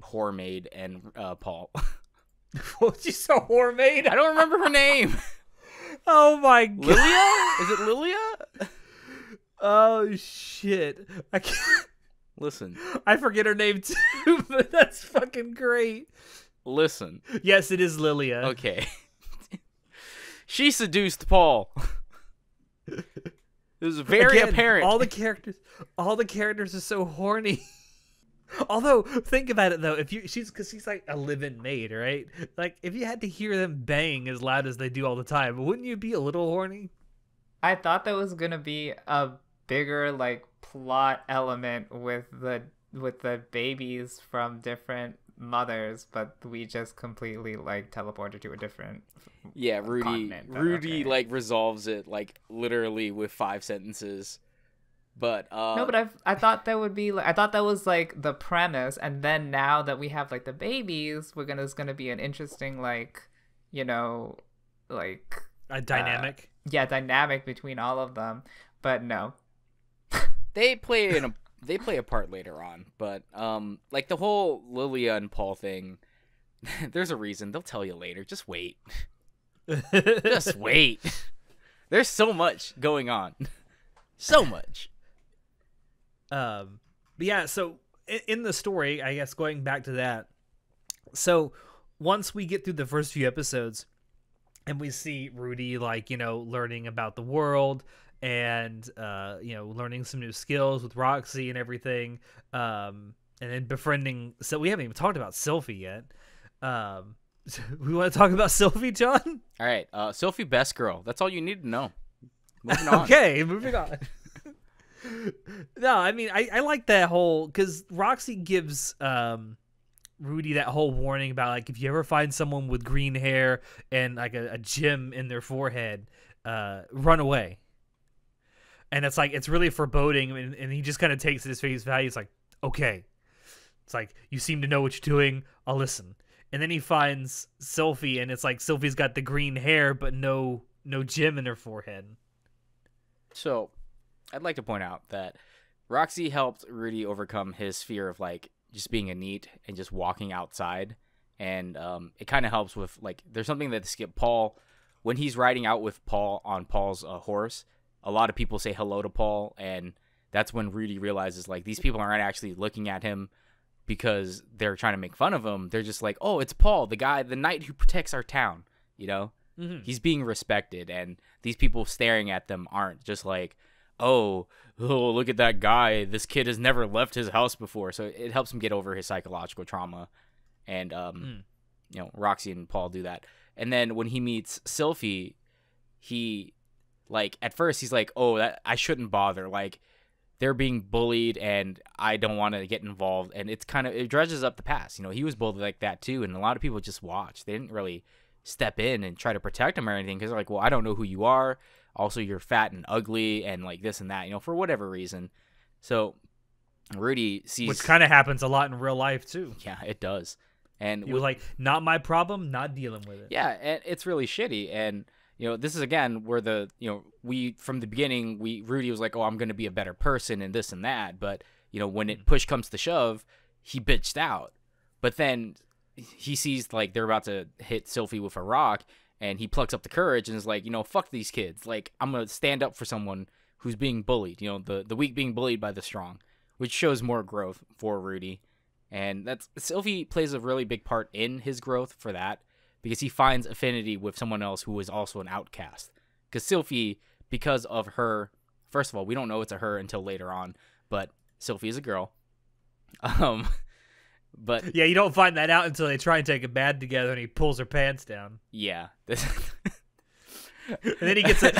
Whoremaid, and Paul. Oh, she's a whoremaid. I don't remember her name. Oh my god. Lilia? Is it Lilia? Oh shit. I can't. Listen. I forget her name too, but that's fucking great. Listen. Yes, it is Lilia. Okay. She seduced Paul. It was very apparent. All the characters are so horny. Although, think about it though, because she's like a live-in maid, right? Like, if you had to hear them bang as loud as they do all the time, wouldn't you be a little horny? I thought that was gonna be a bigger like plot element with the babies from different mothers, but we just completely like teleported to a different continent. Rudy like resolves it like literally with 5 sentences. But no, but I thought that would be like, I thought that was like the premise, and then now that we have like the babies, it's gonna be an interesting like, you know, like a dynamic. Yeah, dynamic between all of them. But no, they play a part later on. But like the whole Lilia and Paul thing, there's a reason. They'll tell you later. Just wait. Just wait. There's so much going on. So much. But yeah, so in the story, I guess going back to that, so once we get through the first few episodes and we see Rudy, like, you know, learning about the world and, you know, learning some new skills with Roxy and everything, and then befriending. So we haven't even talked about Sylphie yet. We want to talk about Sylphie, John? All right. Sylphie, best girl. That's all you need to know. Moving on. Okay, moving on. No, I mean, I like that whole, because Roxy gives Rudy that whole warning about, like, if you ever find someone with green hair and, like, a gem in their forehead, run away. And it's, like, it's really foreboding, and he just kind of takes it as face value. It's like, okay. It's like, you seem to know what you're doing. I'll listen. And then he finds Sylphie, and it's like Sylphie's got the green hair but no no gem in her forehead. So, I'd like to point out that Roxy helped Rudy overcome his fear of, like, just being a neat and just walking outside. And it kind of helps with, like, there's something that Skip Paul, when he's riding out with Paul on Paul's horse, a lot of people say hello to Paul. And that's when Rudy realizes, like, these people aren't actually looking at him because they're trying to make fun of him. They're just like, oh, it's Paul, the guy, the knight who protects our town, you know? Mm-hmm. He's being respected, and these people staring at them aren't just like, oh, look at that guy. This kid has never left his house before. So it helps him get over his psychological trauma. And, you know, Roxy and Paul do that. And then when he meets Sylphie, he, like, at first he's like, oh, that, I shouldn't bother. Like, they're being bullied and I don't want to get involved. And it's kind of, it dredges up the past. You know, he was bullied like that too. And a lot of people just watch. They didn't really step in and try to protect him or anything because they're like, well, I don't know who you are. Also, you're fat and ugly and like this and that, you know, for whatever reason. So Rudy sees... which kind of happens a lot in real life, too. Yeah, it does. And you're like, not my problem, not dealing with it. Yeah, and it's really shitty. And, you know, this is, again, where the, you know, we, from the beginning, Rudy was like, oh, I'm going to be a better person and this and that. But, you know, when it push comes to shove, he bitched out. But then he sees, like, they're about to hit Sylphie with a rock. And he plucks up the courage and is like, you know, fuck these kids. Like, I'm going to stand up for someone who's being bullied. You know, the weak being bullied by the strong, which shows more growth for Rudy. And that's, Sylphie plays a really big part in his growth for that because he finds affinity with someone else who is also an outcast. Because Sylphie, because of her, first of all, we don't know it's a her until later on, but Sylphie is a girl. But yeah, you don't find that out until they try and take a bath together and he pulls her pants down. Yeah. And then he gets a,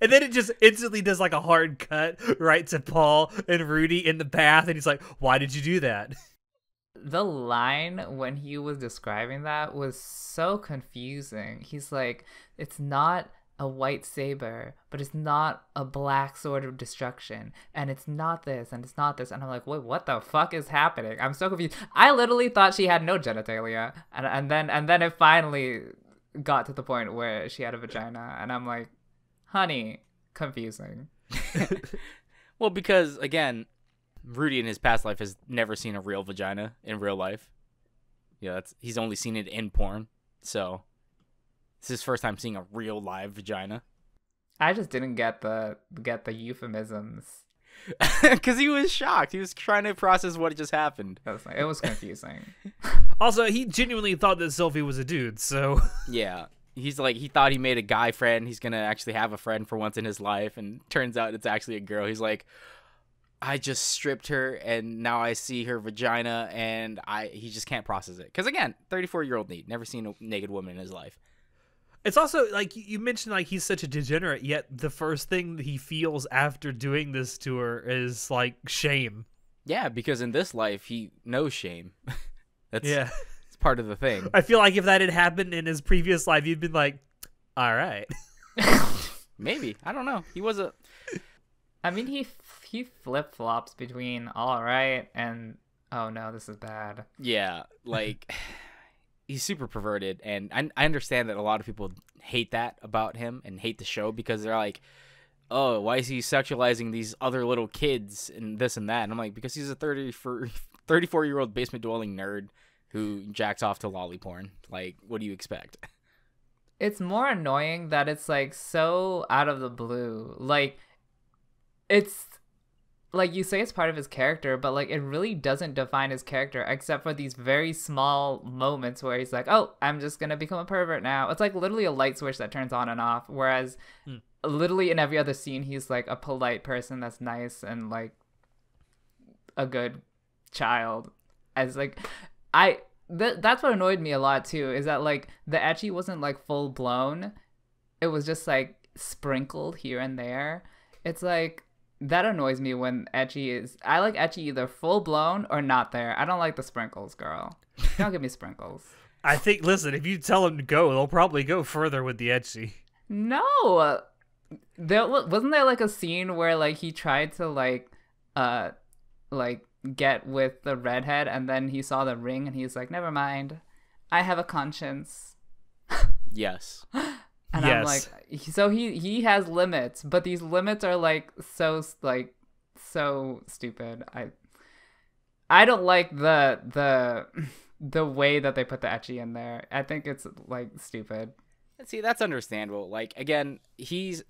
and then it just instantly does like a hard cut right to Paul and Rudy in the bath. And he's like, why did you do that? The line when he was describing that was so confusing. He's like, it's not a white saber, but it's not a black sword of destruction, and it's not this, and it's not this, and I'm like, wait, what the fuck is happening? I'm so confused. I literally thought she had no genitalia, and then it finally got to the point where she had a vagina, and I'm like, honey, confusing. Well, because again, Rudy in his past life has never seen a real vagina in real life. Yeah, that's, he's only seen it in porn, so. It's his first time seeing a real live vagina. I just didn't get the euphemisms because he was shocked. He was trying to process what just happened. It was confusing. Also, he genuinely thought that Sylphie was a dude. So yeah, he's like, he thought he made a guy friend. He's gonna actually have a friend for once in his life, and turns out it's actually a girl. He's like, I just stripped her, and now I see her vagina, and he just can't process it because again, 34-year-old Nate, never seen a naked woman in his life. It's also, like, you mentioned, like, he's such a degenerate, yet the first thing he feels after doing this to her is, like, shame. Yeah, because in this life, he knows shame. That's, yeah. It's part of the thing. I feel like if that had happened in his previous life, he'd been like, all right. Maybe. I don't know. He was a... I mean, he flip-flops between all right and, oh, no, this is bad. Yeah, like... He's super perverted, and I understand that a lot of people hate that about him and hate the show because they're like, oh, why is he sexualizing these other little kids and this and that? And I'm like, because he's a 34-year-old basement-dwelling nerd who jacks off to lolly porn. Like, what do you expect? It's more annoying that it's, like, so out of the blue. Like, it's... like, you say it's part of his character, but, like, it really doesn't define his character except for these very small moments where he's like, oh, I'm just going to become a pervert now. It's, like, literally a light switch that turns on and off, whereas literally in every other scene he's, like, a polite person that's nice and, like, a good child. As, like, that's what annoyed me a lot, too, is that, like, the ecchi wasn't, like, full-blown. It was just, like, sprinkled here and there. It's, like... that annoys me when ecchi is... I like ecchi either full-blown or not there. I don't like the sprinkles, girl. Don't give me sprinkles. I think, listen, if you tell them to go, they'll probably go further with the ecchi. No! Wasn't there, like, a scene where, like, he tried to, like get with the redhead, and then he saw the ring, and he's like, never mind. I have a conscience. Yes. And yes. I'm like, so he has limits, but these limits are so stupid. I don't like the way that they put the ecchi in there. I think it's stupid. See, that's understandable. Again,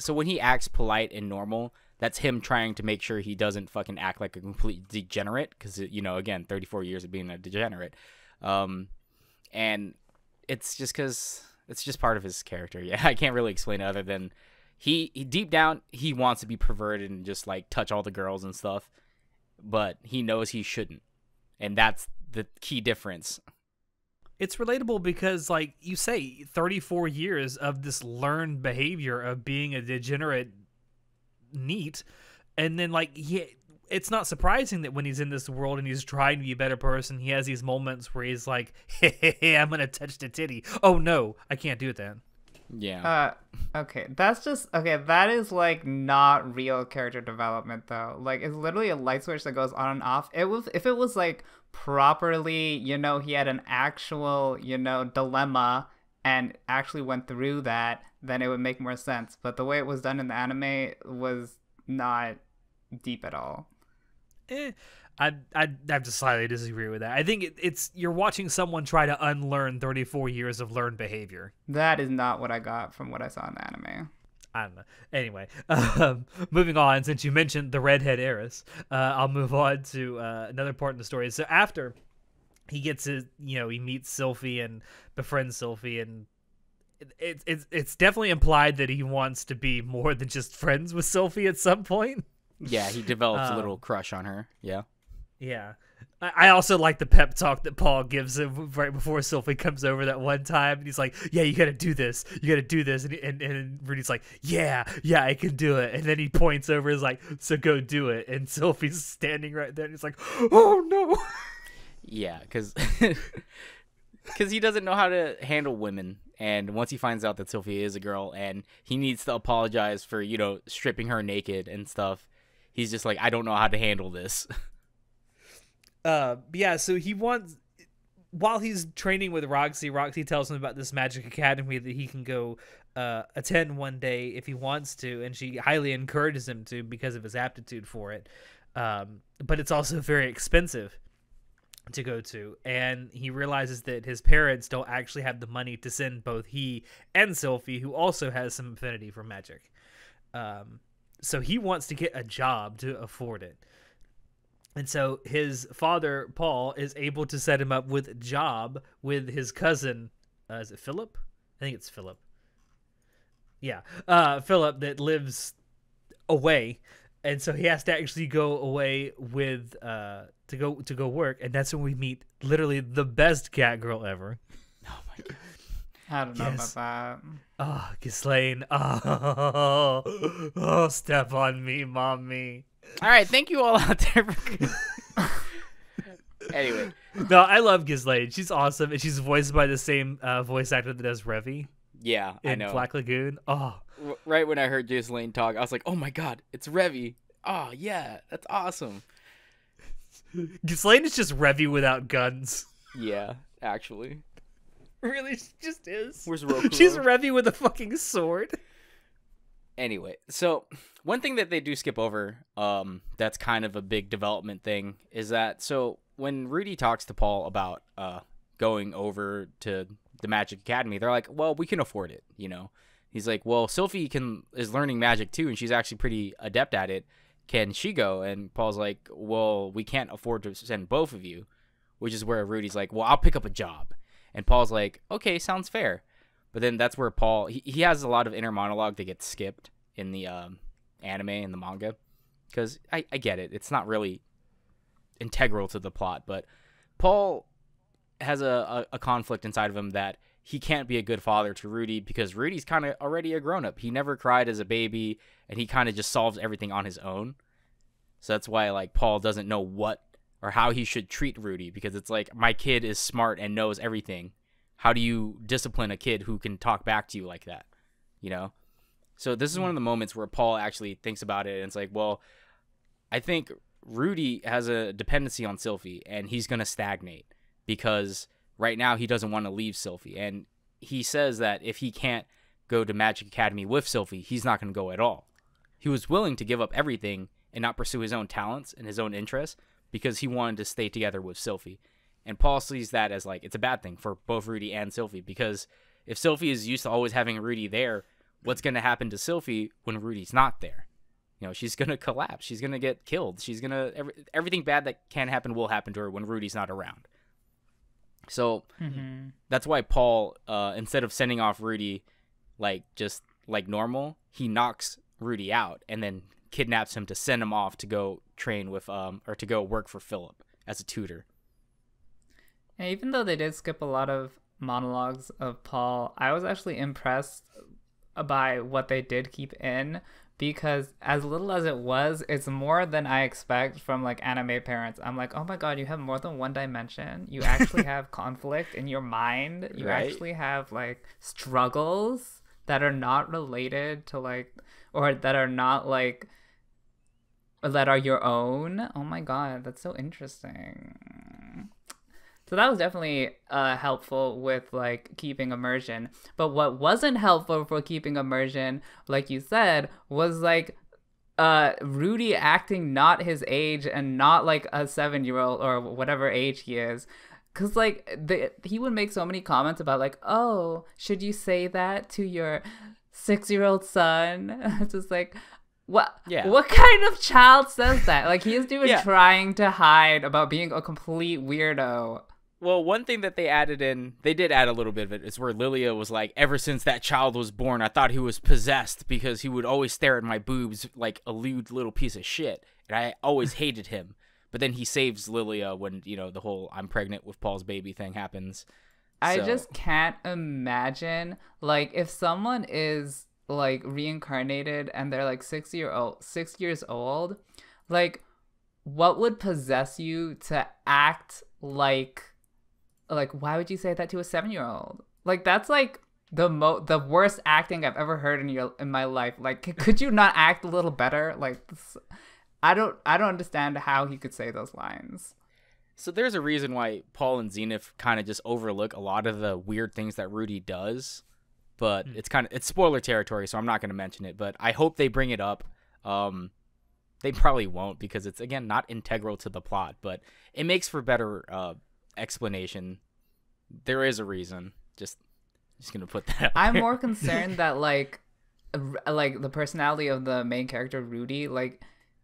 when he acts polite and normal, that's him trying to make sure he doesn't fucking act like a complete degenerate. Because, again, 34 years of being a degenerate. And it's just because it's just part of his character. Yeah, I can't really explain it other than he deep down, he wants to be perverted and just touch all the girls and stuff. But he knows he shouldn't. And that's the key difference. It's relatable because, you say, 34 years of this learned behavior of being a degenerate neat, and then, it's not surprising that when he's in this world and he's trying to be a better person, he has these moments where he's like, hey, I'm gonna touch the titty. Oh, no, I can't do that. Yeah. Okay, that's just... Okay, that is, not real character development, though. It's literally a light switch that goes on and off. If it was, properly, he had an actual, dilemma and actually went through that, then it would make more sense. But the way it was done in the anime was not deep at all. I have to slightly disagree with that. I think it's you're watching someone try to unlearn 34 years of learned behavior. That is not what I got from what I saw in the anime. I don't know. Anyway, moving on, since you mentioned the redhead Eris, I'll move on to another part in the story. So after he gets his, he meets Sylphie and befriends Sylphie, and it's definitely implied that he wants to be more than just friends with Sylphie at some point. Yeah, he develops a little crush on her. Yeah. Yeah. I also like the pep talk that Paul gives him right before Sylphie comes over that one time. And he's like, yeah, you got to do this. You got to do this. And Rudy's like, yeah, I can do it. And then he points over and is like, so go do it. And Sylphie's standing right there. And he's like, oh, no. Yeah, because he doesn't know how to handle women. And once he finds out that Sylphie is a girl and he needs to apologize for, stripping her naked and stuff, he's just like, I don't know how to handle this. Yeah, so he wants... While he's training with Roxy, Roxy tells him about this magic academy that he can go attend one day if he wants to, and she highly encourages him to because of his aptitude for it. But it's also very expensive to go to, and he realizes that his parents don't actually have the money to send both he and Sylphie, who also has some affinity for magic. So he wants to get a job to afford it. And so his father, Paul, is able to set him up with a job with his cousin. Is it Philip? I think it's Philip. Yeah. Philip that lives away. And so he has to actually go away with to go work. And that's when we meet literally the best cat girl ever. Oh, my God. I don't know about that. Oh, Ghislaine. Oh, step on me, mommy. All right, thank you all out there. Anyway. No, I love Ghislaine. She's awesome, and she's voiced by the same voice actor that does Revy. Yeah, I know. In Black Lagoon. Oh. Right when I heard Ghislaine talk, I was like, oh, my God, it's Revy. Oh, yeah, that's awesome. Ghislaine is just Revy without guns. Yeah, actually. Really, she just is. Where's Roku? She's Revy with a fucking sword. Anyway, so one thing that they do skip over, that's kind of a big development thing, is that so when Rudy talks to Paul about going over to the Magic Academy, they're like, well, we can afford it, He's like, well, Sylphie is learning magic too, and she's actually pretty adept at it. Can she go? And Paul's like, well, we can't afford to send both of you, which is where Rudy's like, well, I'll pick up a job. And Paul's like, okay, sounds fair. But then that's where Paul, he has a lot of inner monologue that gets skipped in the anime and the manga. Because I get it. It's not really integral to the plot. But Paul has a conflict inside of him that he can't be a good father to Rudy because Rudy's kind of already a grown-up. He never cried as a baby, and he kind of just solves everything on his own. So that's why Paul doesn't know what or how he should treat Rudy, because it's like, my kid is smart and knows everything. How do you discipline a kid who can talk back to you like that? So this is one of the moments where Paul actually thinks about it, and it's like, well, I think Rudy has a dependency on Sylphie, and he's going to stagnate because right now he doesn't want to leave Sylphie. And he says that if he can't go to Magic Academy with Sylphie, he's not going to go at all. He was willing to give up everything and not pursue his own talents and his own interests because he wanted to stay together with Sylphie. And Paul sees that as, like, it's a bad thing for both Rudy and Sylphie, because if Sylphie is used to always having Rudy there, what's going to happen to Sylphie when Rudy's not there? You know, she's going to collapse. She's going to get killed. She's going to... everything bad that can happen will happen to her when Rudy's not around. So that's why Paul, instead of sending off Rudy, like, just like normal, he knocks Rudy out and then kidnaps him to send him off to go train with... or to go work for Philip as a tutor. And even though they did skip a lot of monologues of Paul, I was actually impressed by what they did keep in, because as little as it was, it's more than I expect from, like, anime parents. I'm like, oh my god, you have more than one dimension. You actually have conflict in your mind. You actually have, like, struggles that are not related to, like, or that are not, like, that are your own. Oh my god, that's so interesting. So that was definitely helpful with, like, keeping immersion. But what wasn't helpful for keeping immersion, like you said, was, like, Rudy acting not his age and not like a 7-year-old or whatever age he is. Because, like, he would make so many comments about, like, oh, should you say that to your 6-year-old son? It's just like... What kind of child says that? Like, he's even trying to hide about being a complete weirdo. Well, one thing that they added in, they did add a little bit of it, is where Lilia was like, ever since that child was born, I thought he was possessed because he would always stare at my boobs like a lewd little piece of shit. And I always hated him. But then he saves Lilia when, you know, the whole I'm pregnant with Paul's baby thing happens. I just can't imagine, like, if someone is... like reincarnated and they're like 6 years old, like, what would possess you to act like why would you say that to a 7-year-old? Like, that's like the worst acting I've ever heard in my life. Like, could you not act a little better? Like, I don't understand how he could say those lines. So there's a reason why Paul and Zenith kind of just overlook a lot of the weird things that Rudy does. But it's spoiler territory, so I'm not going to mention it. But I hope they bring it up. They probably won't, because it's, again, not integral to the plot. But it makes for better explanation. There is a reason. Just going to put that out I'm there. More concerned that, like the personality of the main character, Rudy, like,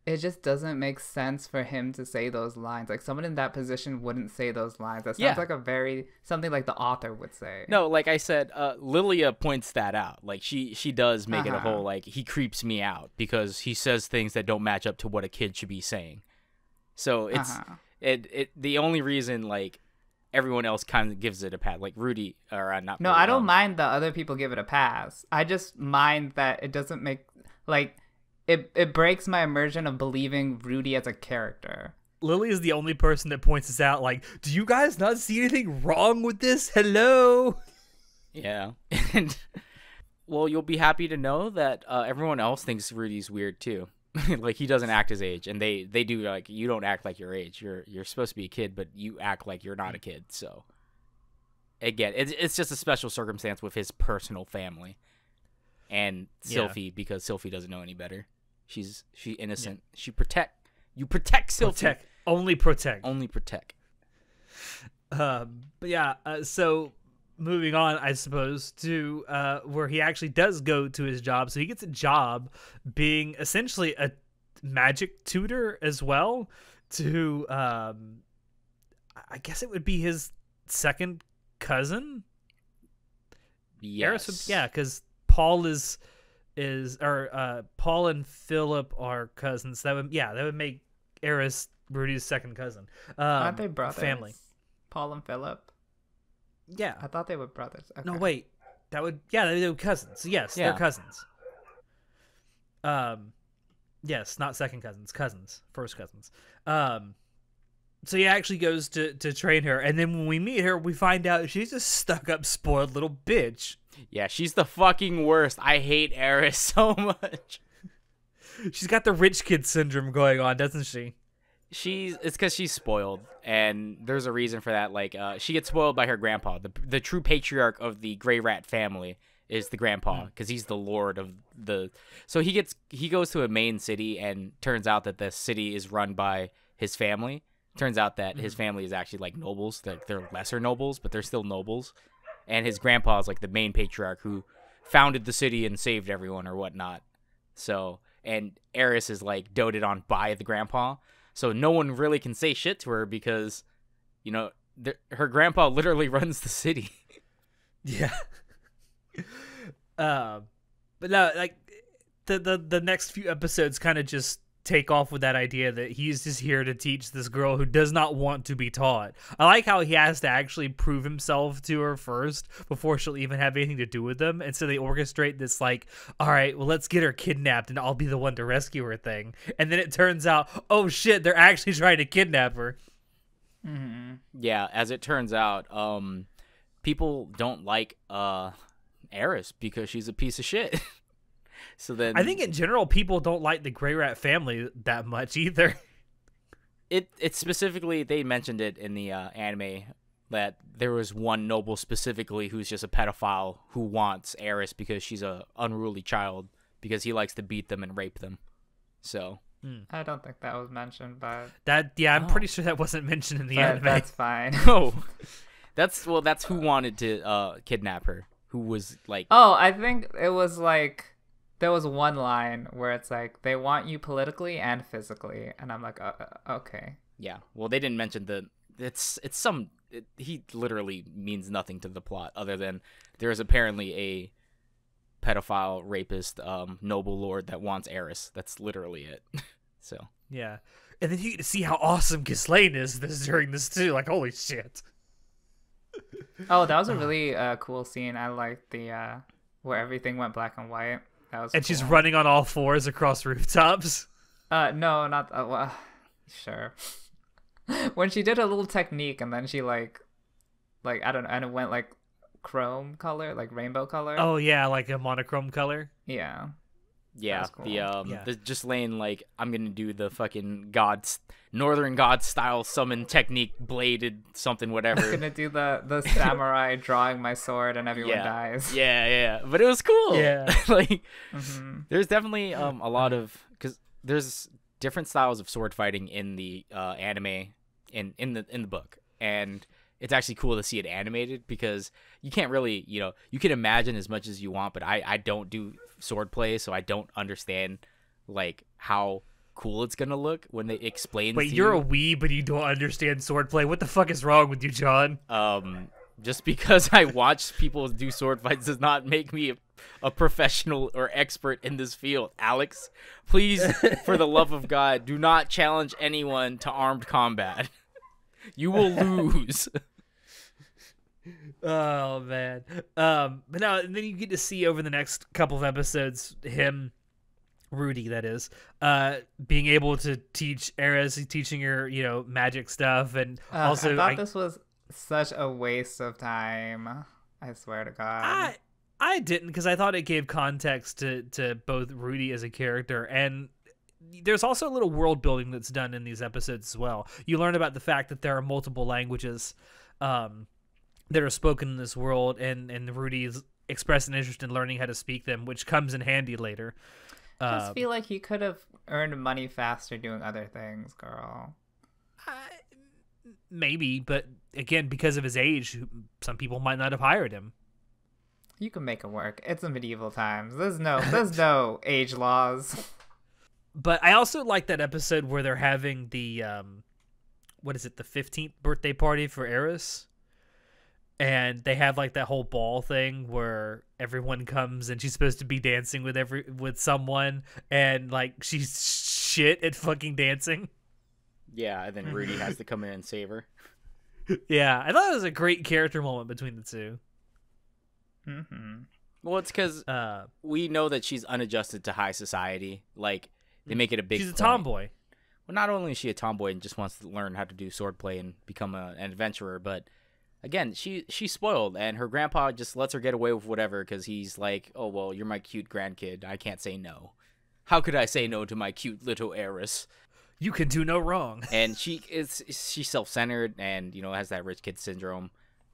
it just doesn't make sense for him to say those lines. Like, someone in that position wouldn't say those lines. That sounds like a very something like the author would say. No, like I said, Lilia points that out. Like, she does make it a whole, like, he creeps me out because he says things that don't match up to what a kid should be saying. So it's the only reason, like, everyone else kind of gives it a pass. Like, Rudy or not. No, really, I don't mind the other people give it a pass. I just mind that it doesn't make, like, It breaks my immersion of believing Rudy as a character. Lily is the only person that points this out. Like, do you guys not see anything wrong with this? Hello? Yeah. And, well, you'll be happy to know that everyone else thinks Rudy's weird, too. Like, he doesn't act his age. And they do, like, you don't act like your age. You're supposed to be a kid, but you act like you're not a kid. So, again, it's just a special circumstance with his personal family. And Sylphie, because Sylphie doesn't know any better. She's innocent. Yeah. You protect Sylphie. Only protect. But yeah, so moving on, I suppose, to where he actually does go to his job. So he gets a job being essentially a magic tutor as well, to I guess it would be his second cousin. Yes. Eris, yeah, because Paul Paul and Philip are cousins. That would make Eris Rudy's second cousin. Aren't they brothers? Family. Paul and Philip. Yeah, I thought they were brothers. Okay. No, wait, they were cousins. Yes, yeah. They're cousins. Yes, not second cousins, cousins, first cousins. So he actually goes to train her, and then when we meet her, we find out she's a stuck-up, spoiled little bitch. Yeah, she's the fucking worst. I hate Eris so much. She's got the rich kid syndrome going on, doesn't she? It's because she's spoiled, and there's a reason for that. Like, she gets spoiled by her grandpa, the true patriarch of the Grey Rat family, is the grandpa, because he's the lord of the... So he goes to a main city, and turns out that the city is run by his family. Turns out that his family is actually like nobles, that they're lesser nobles, but they're still nobles. And his grandpa is like the main patriarch who founded the city and saved everyone or whatnot. So, and Eris is like doted on by the grandpa. So no one really can say shit to her because, you know, her grandpa literally runs the city. Yeah. But no, like the next few episodes kind of just take off with that idea that he's just here to teach this girl who does not want to be taught. I like how he has to actually prove himself to her first before she'll even have anything to do with them. And so they orchestrate this like, all right, well, let's get her kidnapped and I'll be the one to rescue her thing. And then it turns out, oh shit, they're actually trying to kidnap her. Mm-hmm. Yeah, as it turns out, people don't like Eris because she's a piece of shit. So then I think in general people don't like the Grey Rat family that much either. It's specifically, they mentioned it in the anime that there was one noble specifically who's just a pedophile who wants Eris because she's a unruly child because he likes to beat them and rape them. So I don't think that was mentioned, but that I'm pretty sure that wasn't mentioned in the anime. That's fine. Oh, that's who wanted to kidnap her. Who was like? Oh, I think it was like there was one line where it's like they want you politically and physically, and I'm like, okay. Yeah. Well, they didn't mention the. He literally means nothing to the plot other than there is apparently a pedophile rapist noble lord that wants Eris. That's literally it. So yeah, and then you get to see how awesome Ghislaine is during this too. Like, holy shit. Oh, that was a really cool scene. I liked the where everything went black and white. That was. And cool. She's running on all fours across rooftops. No, not well, sure. When she did a little technique, and then she like I don't know, and it went like chrome color, like rainbow color. Oh yeah, like a monochrome color. Yeah. Yeah, cool. The Ghislaine, like, I'm gonna do the fucking Northern God style summon technique, bladed something, whatever. I'm gonna do the samurai drawing my sword and everyone dies. Yeah, yeah, but it was cool. Yeah, like there's definitely a lot of, because there's different styles of sword fighting in the anime and in the book, and it's actually cool to see it animated because you can't really, you know, you can imagine as much as you want, but I don't do swordplay, so I don't understand like how cool it's gonna look when they explain. Wait, you're a wee, but you don't understand swordplay? What the fuck is wrong with you, John? Just because I watch people do sword fights does not make me a professional or expert in this field. Alex, please, for the love of God, do not challenge anyone to armed combat. You will lose. Oh man. But now then you get to see over the next couple of episodes him, Rudy that is, being able to teach Eris, teaching her, you know, magic stuff, and also I thought this was such a waste of time. I swear to God. I didn't, because I thought it gave context to both Rudy as a character, and there's also a little world building that's done in these episodes as well. You learn about the fact that there are multiple languages that are spoken in this world, and Rudy's expressed an interest in learning how to speak them, which comes in handy later. I just feel like he could have earned money faster doing other things, girl. Maybe, but again, because of his age, some people might not have hired him. You can make it work. It's the medieval times. There's no age laws. But I also like that episode where they're having the, what is it, the 15th birthday party for Eris? And they have like that whole ball thing where everyone comes and she's supposed to be dancing with someone, and like she's shit at fucking dancing. Yeah, and then Rudy has to come in and save her. Yeah, I thought it was a great character moment between the two. Mm-hmm. Well, it's because we know that she's unadjusted to high society. Like, they make it a big. She's a tomboy. Well, not only is she a tomboy and just wants to learn how to do swordplay and become an adventurer, but again, she's spoiled, and her grandpa just lets her get away with whatever because he's like, "Oh well, you're my cute grandkid. I can't say no. How could I say no to my cute little Eris? You can do no wrong." And she's self-centered, and you know, has that rich kid syndrome.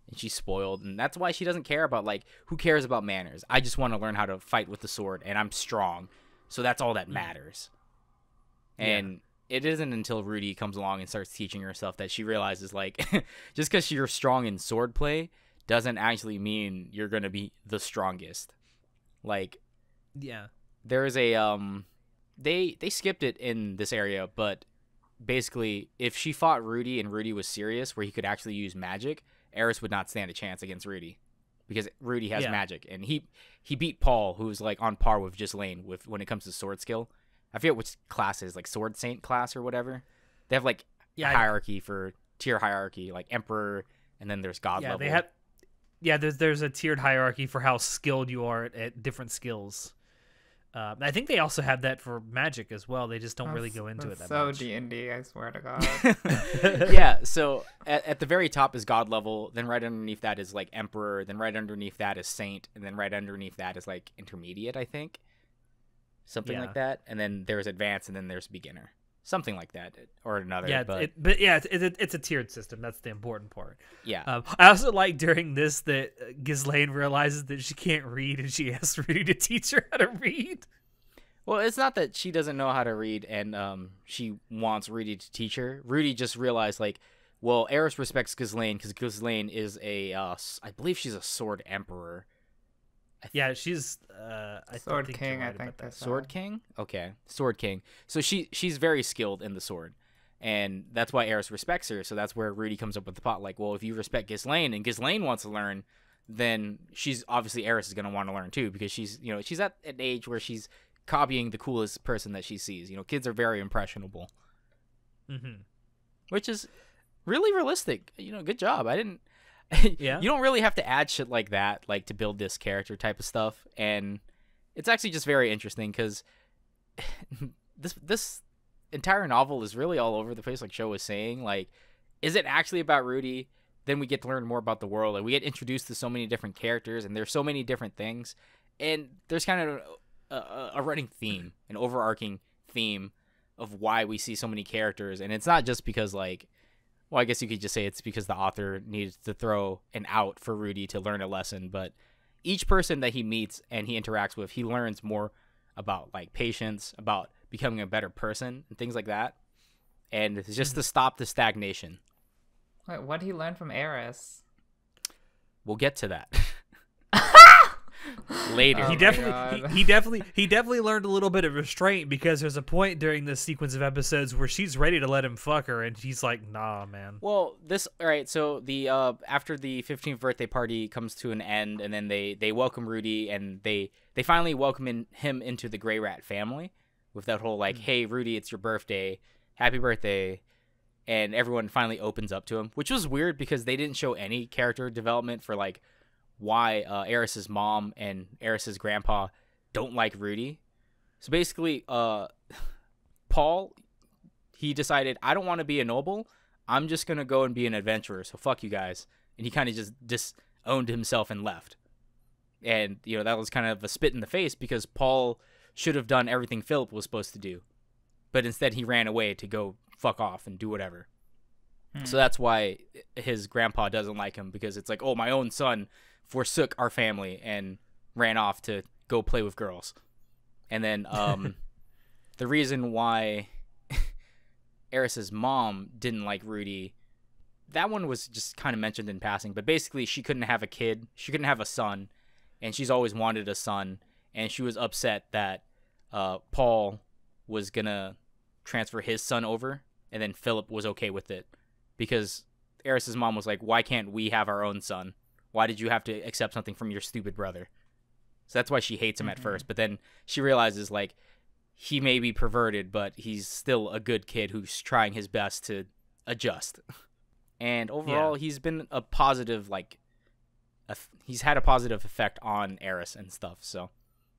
and she's spoiled, and that's why she doesn't care about, like, who cares about manners? I just want to learn how to fight with the sword, and I'm strong, so that's all that matters. And it isn't until Rudy comes along and starts teaching her stuff that she realizes, like, just because you're strong in swordplay doesn't actually mean you're going to be the strongest. Like, yeah, there is a, they skipped it in this area, but basically if she fought Rudy and Rudy was serious, where he could actually use magic, Eris would not stand a chance against Rudy, because Rudy has magic, and he beat Paul, who's like on par with Ghislaine with when it comes to sword skill. I forget which class it is, like Sword Saint class or whatever. They have like hierarchy for tier hierarchy, like Emperor, and then there's God level. They have, there's a tiered hierarchy for how skilled you are at different skills. I think they also have that for magic as well. They just don't really go into it that much. So D&D, I swear to God. Yeah, so at the very top is God level. Then right underneath that is like Emperor. Then right underneath that is Saint. And then right underneath that is like Intermediate, I think. Something like that. And then there's Advanced, and then there's Beginner. Something like that or another. Yeah, but yeah, it's a tiered system. That's the important part. Yeah. I also like during this that Ghislaine realizes that she can't read, and she asks Rudy to teach her how to read. Well, it's not that she doesn't know how to read and she wants Rudy to teach her. Rudy just realized, like, well, Eris respects Ghislaine because Ghislaine is a, I believe she's a sword emperor. Yeah, she's Sword King, I think that's Sword King? Okay. Sword King. So she's very skilled in the sword. And that's why Eris respects her. So that's where Rudy comes up with the plot, like, well, if you respect Ghislaine and Ghislaine wants to learn, then she's obviously Eris is gonna want to learn too, because she's, you know, she's at an age where she's copying the coolest person that she sees. You know, kids are very impressionable. Mm-hmm. Which is really realistic. You know, good job. I didn't you don't really have to add shit like that, like, to build this character type of stuff, and it's actually just very interesting because this entire novel is really all over the place. Like Sho was saying, like, is it actually about Rudy? Then we get to learn more about the world, and we get introduced to so many different characters, and there's so many different things, and there's kind of a running theme, an overarching theme of why we see so many characters, and it's not just because, like, well, I guess you could just say it's because the author needed to throw an out for Rudy to learn a lesson, but each person that he meets and he interacts with, he learns more about, like, patience, about becoming a better person, and things like that. And it's just to stop the stagnation. Wait, what did he learn from Eris? We'll get to that. Later. Oh, he definitely learned a little bit of restraint, because there's a point during this sequence of episodes where she's ready to let him fuck her, and he's like, nah, man. Well, so the after the 15th birthday party comes to an end, and then they welcome Rudy, and they finally welcome him into the Grey Rat family with that whole, like, hey Rudy, it's your birthday, happy birthday, and everyone finally opens up to him, which was weird because they didn't show any character development for, like, why Eris's mom and Eris's grandpa don't like Rudy. So basically, Paul, he decided, I don't want to be a noble. I'm just going to go and be an adventurer. So fuck you guys. And he kind of just disowned himself and left. And, you know, that was kind of a spit in the face, because Paul should have done everything Philip was supposed to do. But instead he ran away to go fuck off and do whatever. So that's why his grandpa doesn't like him, because it's like, oh, my own son forsook our family and ran off to go play with girls. And then the reason why Eris's mom didn't like Rudy, that one was just kind of mentioned in passing, but basically she couldn't have a kid. She couldn't have a son, and she's always wanted a son, and she was upset that Paul was going to transfer his son over, and then Philip was okay with it, because Eris's mom was like, why can't we have our own son? Why did you have to accept something from your stupid brother? So that's why she hates him at first. But then she realizes, like, he may be perverted, but he's still a good kid who's trying his best to adjust. And overall, he's been a positive, like, he's had a positive effect on Eris and stuff. So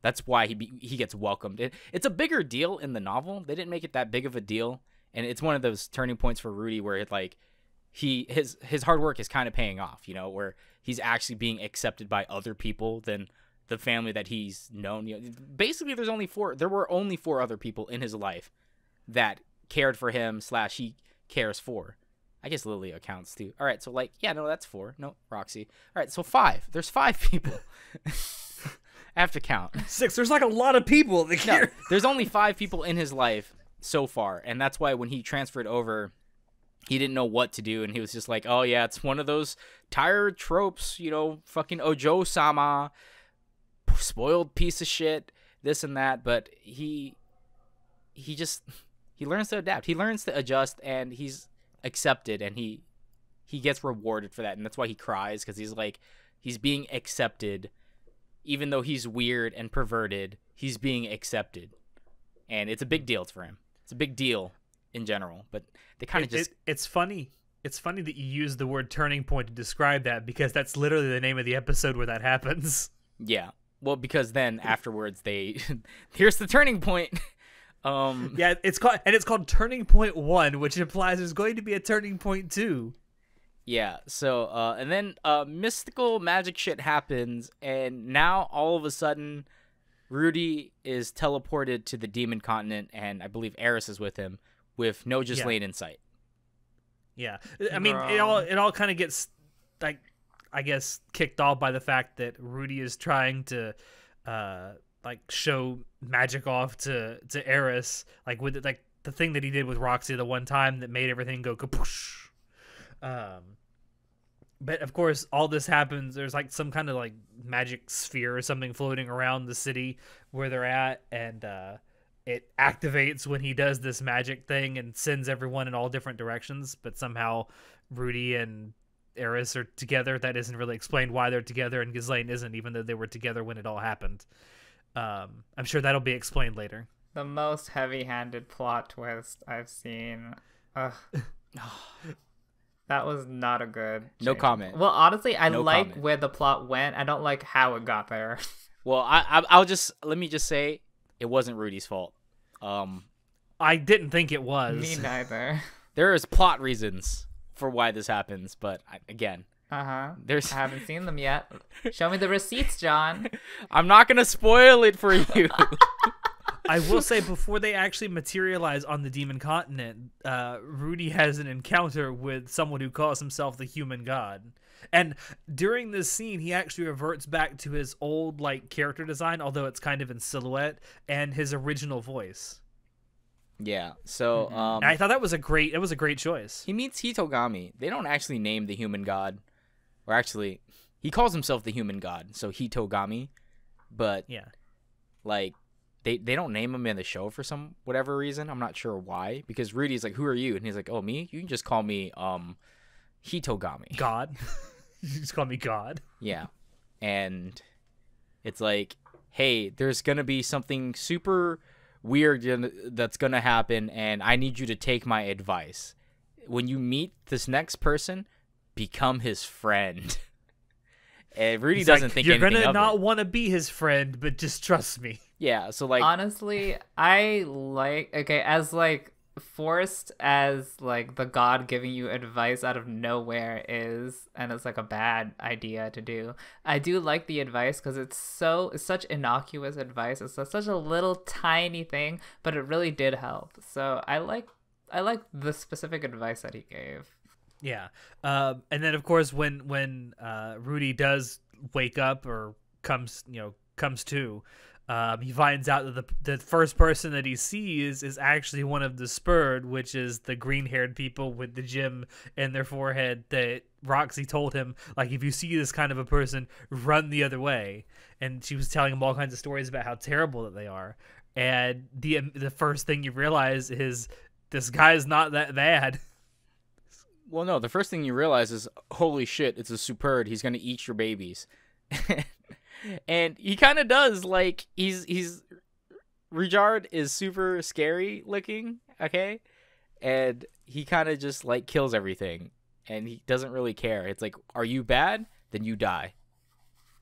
that's why he gets welcomed. It's a bigger deal in the novel. They didn't make it that big of a deal. And it's one of those turning points for Rudy where it, like, his hard work is kind of paying off, you know, where he's actually being accepted by other people than the family that he's known. You know, basically, there were only four other people in his life that cared for him / he cares for. I guess Lilia counts too. All right, so like, yeah, no, that's 4. No, Roxy. All right, so 5. There's 5 people. I have to count. 6. There's like a lot of people. No, there's only 5 people in his life so far, and that's why when he transferred over, he didn't know what to do, and he was just like, oh yeah, it's one of those tired tropes, you know, fucking Ojo-sama, spoiled piece of shit, this and that, but he learns to adapt. He learns to adjust, and he's accepted, and he gets rewarded for that, and that's why he cries, because he's like, he's being accepted. Even though he's weird and perverted, he's being accepted, and it's a big deal for him. It's a big deal in general, but they kind of just... It's funny. It's funny that you use the word turning point to describe that, because that's literally the name of the episode where that happens. Yeah. Well, because then afterwards they... Here's the turning point. Yeah, it's called Turning Point 1, which implies there's going to be a Turning Point 2. Yeah, so, and then mystical magic shit happens, and now all of a sudden Rudy is teleported to the demon continent, and I believe Eris is with him, with no Ghislaine in sight. Yeah, I mean, it all kind of gets, like, I guess, kicked off by the fact that Rudy is trying to, like, show magic off to Eris, like, with like the thing that he did with Roxy the one time that made everything go kapoosh. But of course all this happens, there's like some kind of like magic sphere or something floating around the city where they're at, and it activates when he does this magic thing and sends everyone in all different directions, but somehow Rudy and Eris are together. That isn't really explained why they're together, and Ghislaine isn't, even though they were together when it all happened. I'm sure that'll be explained later. The most heavy-handed plot twist I've seen. Ugh. That was not a good change. No comment. Well, honestly, I like where the plot went. I don't like how it got there. Well, I'll just, let me just say, it wasn't Rudy's fault. I didn't think it was. Me neither. There is plot reasons for why this happens, but again, I haven't seen them yet. Show me the receipts, John. I'm not gonna spoil it for you. I will say, before they actually materialize on the demon continent, Rudy has an encounter with someone who calls himself the human god. And during this scene, he actually reverts back to his old like character design, although it's kind of in silhouette, and his original voice. Yeah, so and I thought that was a great choice. He meets Hitogami. They don't actually name the human god, or actually, he calls himself the human god, so Hitogami. But yeah, like. They don't name him in the show for some whatever reason. I'm not sure why, because Rudy's like, who are you? And he's like, oh, me? You can just call me Hitogami. God. You just call me God. Yeah. And it's like, hey, there's going to be something super weird that's going to happen, and I need you to take my advice. When you meet this next person, become his friend. And Rudy doesn't think anything of it. You're going to not want to be his friend, but just trust me. Yeah, so like honestly, I like as like forced as like the god giving you advice out of nowhere is, and it's like a bad idea to do. I do like the advice because it's such innocuous advice. It's such a little tiny thing, but it really did help. So I like the specific advice that he gave. Yeah, and then of course when Rudy does wake up or comes to. He finds out that the first person that he sees is actually one of the Spurred, which is the green-haired people with the gem in their forehead that Roxy told him, like, if you see this kind of a person, run the other way. And she was telling him all kinds of stories about how terrible that they are. And the first thing you realize is this guy's not that bad. Well, no, the first thing you realize is, holy shit, it's a Supard. He's going to eat your babies. And he kind of does, like, he's Rujerd is super scary looking, okay? And he kind of just, like, kills everything. And he doesn't really care. It's like, are you bad? Then you die.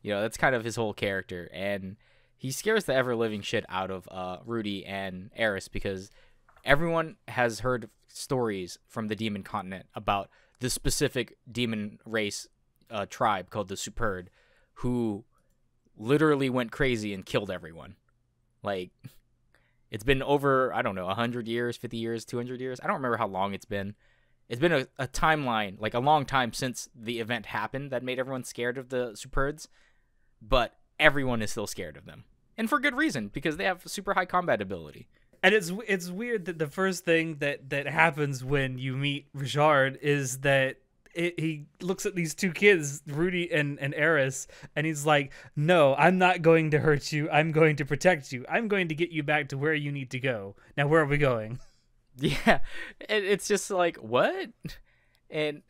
You know, that's kind of his whole character. And he scares the ever-living shit out of Rudy and Eris, because everyone has heard stories from the demon continent about this specific demon race tribe called the Supard, who... literally went crazy and killed everyone. Like, it's been over, I don't know, 100 years, 50 years, 200 years. I don't remember how long it's been. It's been a timeline, like a long time since the event happened that made everyone scared of the Supards, but everyone is still scared of them. And for good reason, because they have super high combat ability. And it's weird that the first thing that happens when you meet Rujerd is that he looks at these two kids, Rudy and Eris, and he's like, no, I'm not going to hurt you. I'm going to protect you. I'm going to get you back to where you need to go. Now, where are we going? Yeah. It's just like, what? And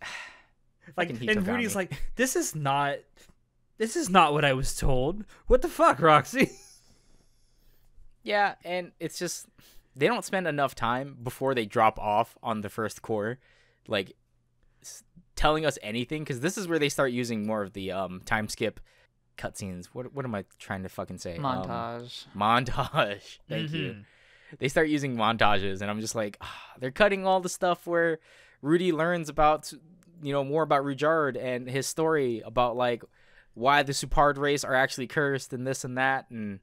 like, and Rudy's like, this is not what I was told. What the fuck, Roxy? Yeah, and it's just, they don't spend enough time before they drop off on the first core, like, telling us anything, because this is where they start using more of the time skip cutscenes. What am I trying to fucking say? Montage. Montage. Thank you. They start using montages, and I'm just like, they're cutting all the stuff where Rudy learns about, you know, more about Rujerd and his story about, like, why the Supard race are actually cursed and this and that, and,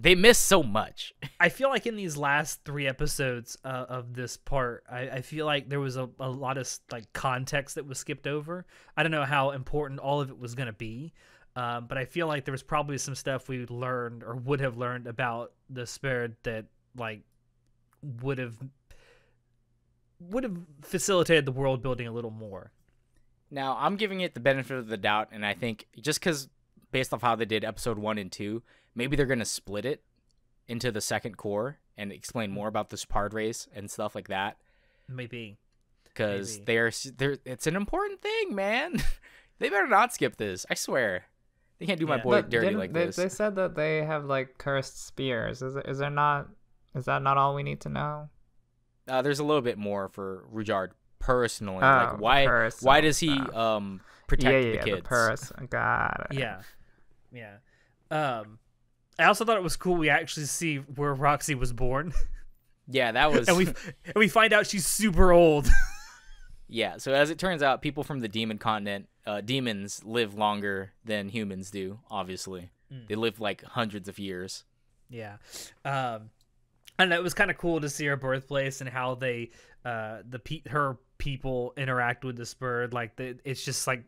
they miss so much. I feel like in these last 3 episodes of this part, I feel like there was a lot of like context that was skipped over. I don't know how important all of it was going to be, but I feel like there was probably some stuff we learned or would have learned about the Spirit that like would have facilitated the world building a little more. Now, I'm giving it the benefit of the doubt, and I think just because based off how they did episode 1 and 2, maybe they're going to split it into the second core and explain more about the Supard race and stuff like that. Maybe. Because it's an important thing, man. They better not skip this. I swear. They can't do my boy dirty like this. They said that they have, like, cursed spears. Is that not all we need to know? There's a little bit more for Rujerd personally. Oh, like, why does he protect the kids? The got it. Yeah. Yeah. I also thought it was cool we actually see where Roxy was born. Yeah, that was... and we find out she's super old. Yeah, so as it turns out, people from the demon continent, demons live longer than humans do, obviously. Mm. They live, like, hundreds of years. Yeah. And it was kind of cool to see her birthplace and how they, her people interact with the Spurred. Like, it's just, like,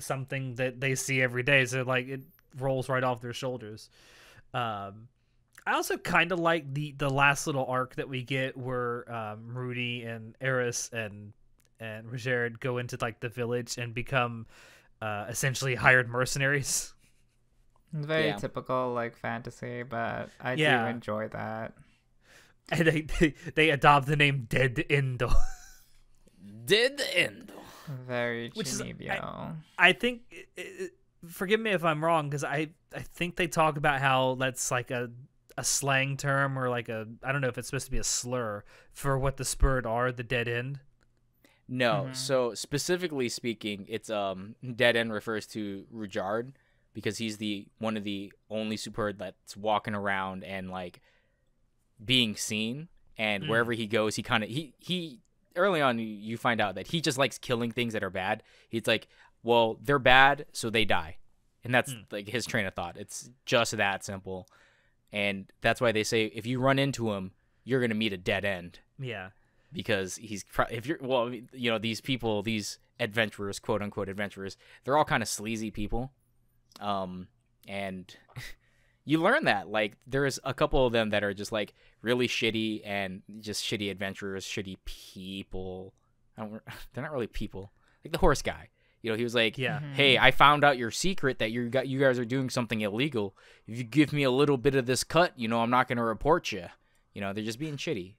something that they see every day. So, like, it rolls right off their shoulders. I also kind of like the last little arc that we get where Rudy and Eris and Rujerd go into like the village and become essentially hired mercenaries. It's very typical like fantasy, but I do enjoy that. And they adopt the name Dead Endo. Dead Endo. Very Genevio. I think it, forgive me if I'm wrong, because I think they talk about how that's like a slang term or like I don't know if it's supposed to be a slur for what the Spurred are, the dead end. No, so specifically speaking, it's dead end refers to Rujerd because he's one of the only Superd that's walking around and like being seen, and wherever he goes, he early on you find out that he just likes killing things that are bad. He's like, well, they're bad, so they die. And that's like his train of thought. It's just that simple. And that's why they say if you run into him, you're going to meet a dead end. Yeah. Because you know, these people, these adventurers, quote unquote adventurers, they're all kind of sleazy people. And you learn that like there's a couple of them that are just like really shitty and just shitty adventurers, shitty people. They're not really people. Like the horse guy. You know, he was like, hey, I found out your secret that you guys are doing something illegal. If you give me a little bit of this cut, you know, I'm not going to report you. You know, they're just being shitty.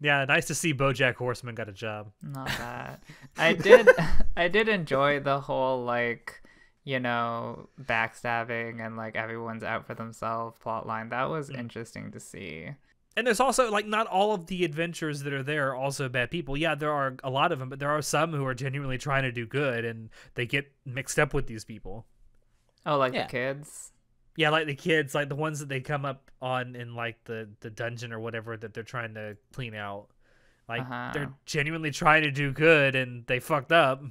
Yeah, nice to see BoJack Horseman got a job. Not bad. I did enjoy the whole, like, you know, backstabbing and, like, everyone's out for themselves plotline. That was interesting to see. And there's also, like, not all of the adventurers that are there are also bad people. Yeah, there are a lot of them, but there are some who are genuinely trying to do good, and they get mixed up with these people. Oh, like the kids? Yeah, like the kids, like the ones that they come up on in, like, the dungeon or whatever that they're trying to clean out. Like, they're genuinely trying to do good, and they fucked up.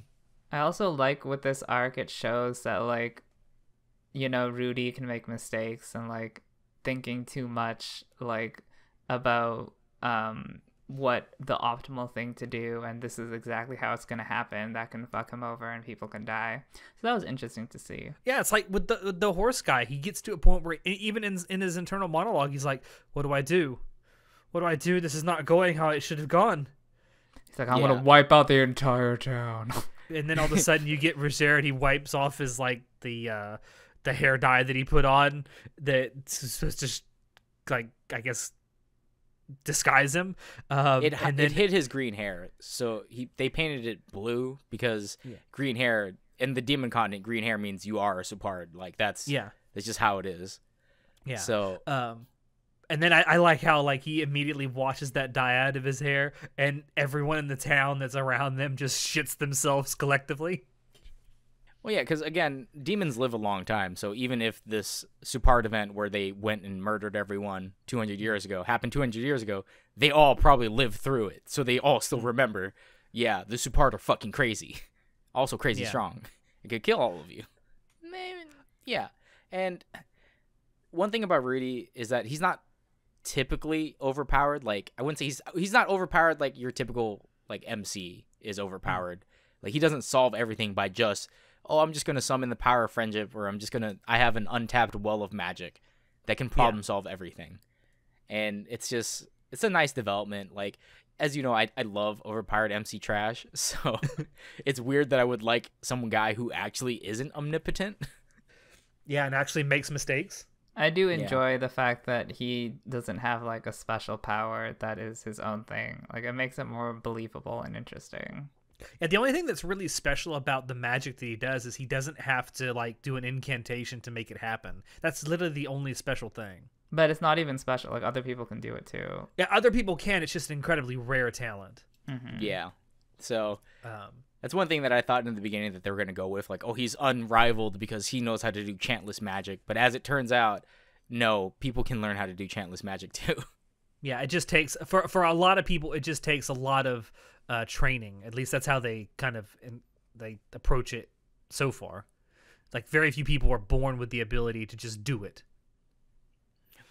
I also like with this arc, it shows that, like, you know, Rudy can make mistakes and, like, thinking too much, like, about what the optimal thing to do, and this is exactly how it's going to happen, that can fuck him over and people can die. So that was interesting to see. Yeah, it's like with the horse guy, he gets to a point where even in his internal monologue, he's like, what do I do? What do I do? This is not going how it should have gone. He's like, I'm going to wipe out the entire town. And then all of a sudden you get Rujerd, and he wipes off his, like, the hair dye that he put on that's supposed to like, I guess, disguise him. And then it hid his green hair, so they painted it blue because green hair in the demon continent, green hair means you are a Supard. Like that's just how it is. Yeah. So and then I like how like he immediately washes that dye out of his hair, and everyone in the town that's around them just shits themselves collectively. Well, yeah, because, again, demons live a long time, so even if this Supard event where they went and murdered everyone 200 years ago happened 200 years ago, they all probably lived through it, so they all still remember, yeah, the Supard are fucking crazy. Also crazy strong. It could kill all of you. Yeah, and one thing about Rudy is that he's not typically overpowered. Like, I wouldn't say he's not overpowered like your typical, like, MC is overpowered. Like, he doesn't solve everything by just... oh, I'm just going to summon the power of friendship, or I'm just going to, I have an untapped well of magic that can problem solve everything. And it's just, it's a nice development. Like, as you know, I love overpowered MC trash. So it's weird that I would like some guy who actually isn't omnipotent. Yeah, and actually makes mistakes. I do enjoy the fact that he doesn't have like a special power that is his own thing. Like, it makes it more believable and interesting. Yeah, the only thing that's really special about the magic that he does is he doesn't have to, like, do an incantation to make it happen. That's literally the only special thing. But it's not even special. Like, other people can do it, too. Yeah, other people can. It's just an incredibly rare talent. Mm-hmm. Yeah. So that's one thing that I thought in the beginning that they were going to go with, like, oh, he's unrivaled because he knows how to do chantless magic. But as it turns out, no, people can learn how to do chantless magic, too. Yeah, it just takes, for a lot of people, it just takes a lot of training. At least that's how they kind of they approach it so far. Like, very few people are born with the ability to just do it.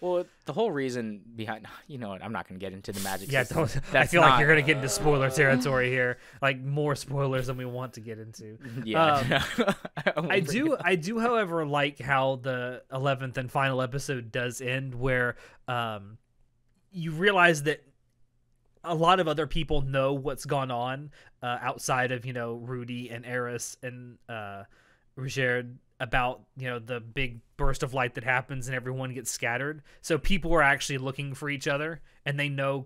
Well, the whole reason behind, you know what, I'm not going to get into the magic system. I feel like you're going to get into spoiler territory here. Like, more spoilers than we want to get into. Yeah. I do, however, like how the 11th and final episode does end, where you realize that a lot of other people know what's gone on outside of, you know, Rudy and Eris and Rujerd, about, you know, the big burst of light that happens and everyone gets scattered. So people are actually looking for each other, and they know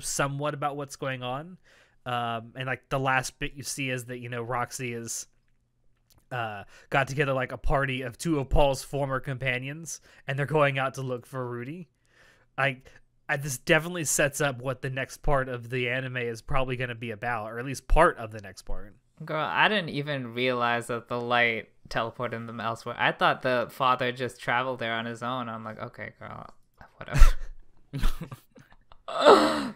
somewhat about what's going on. And like the last bit you see is that, you know, Roxy is got together like a party of two of Paul's former companions, and they're going out to look for Rudy. This definitely sets up what the next part of the anime is probably going to be about, or at least part of the next part. Girl, I didn't even realize that the light teleported them elsewhere. I thought the father just traveled there on his own. I'm like, okay, girl, whatever.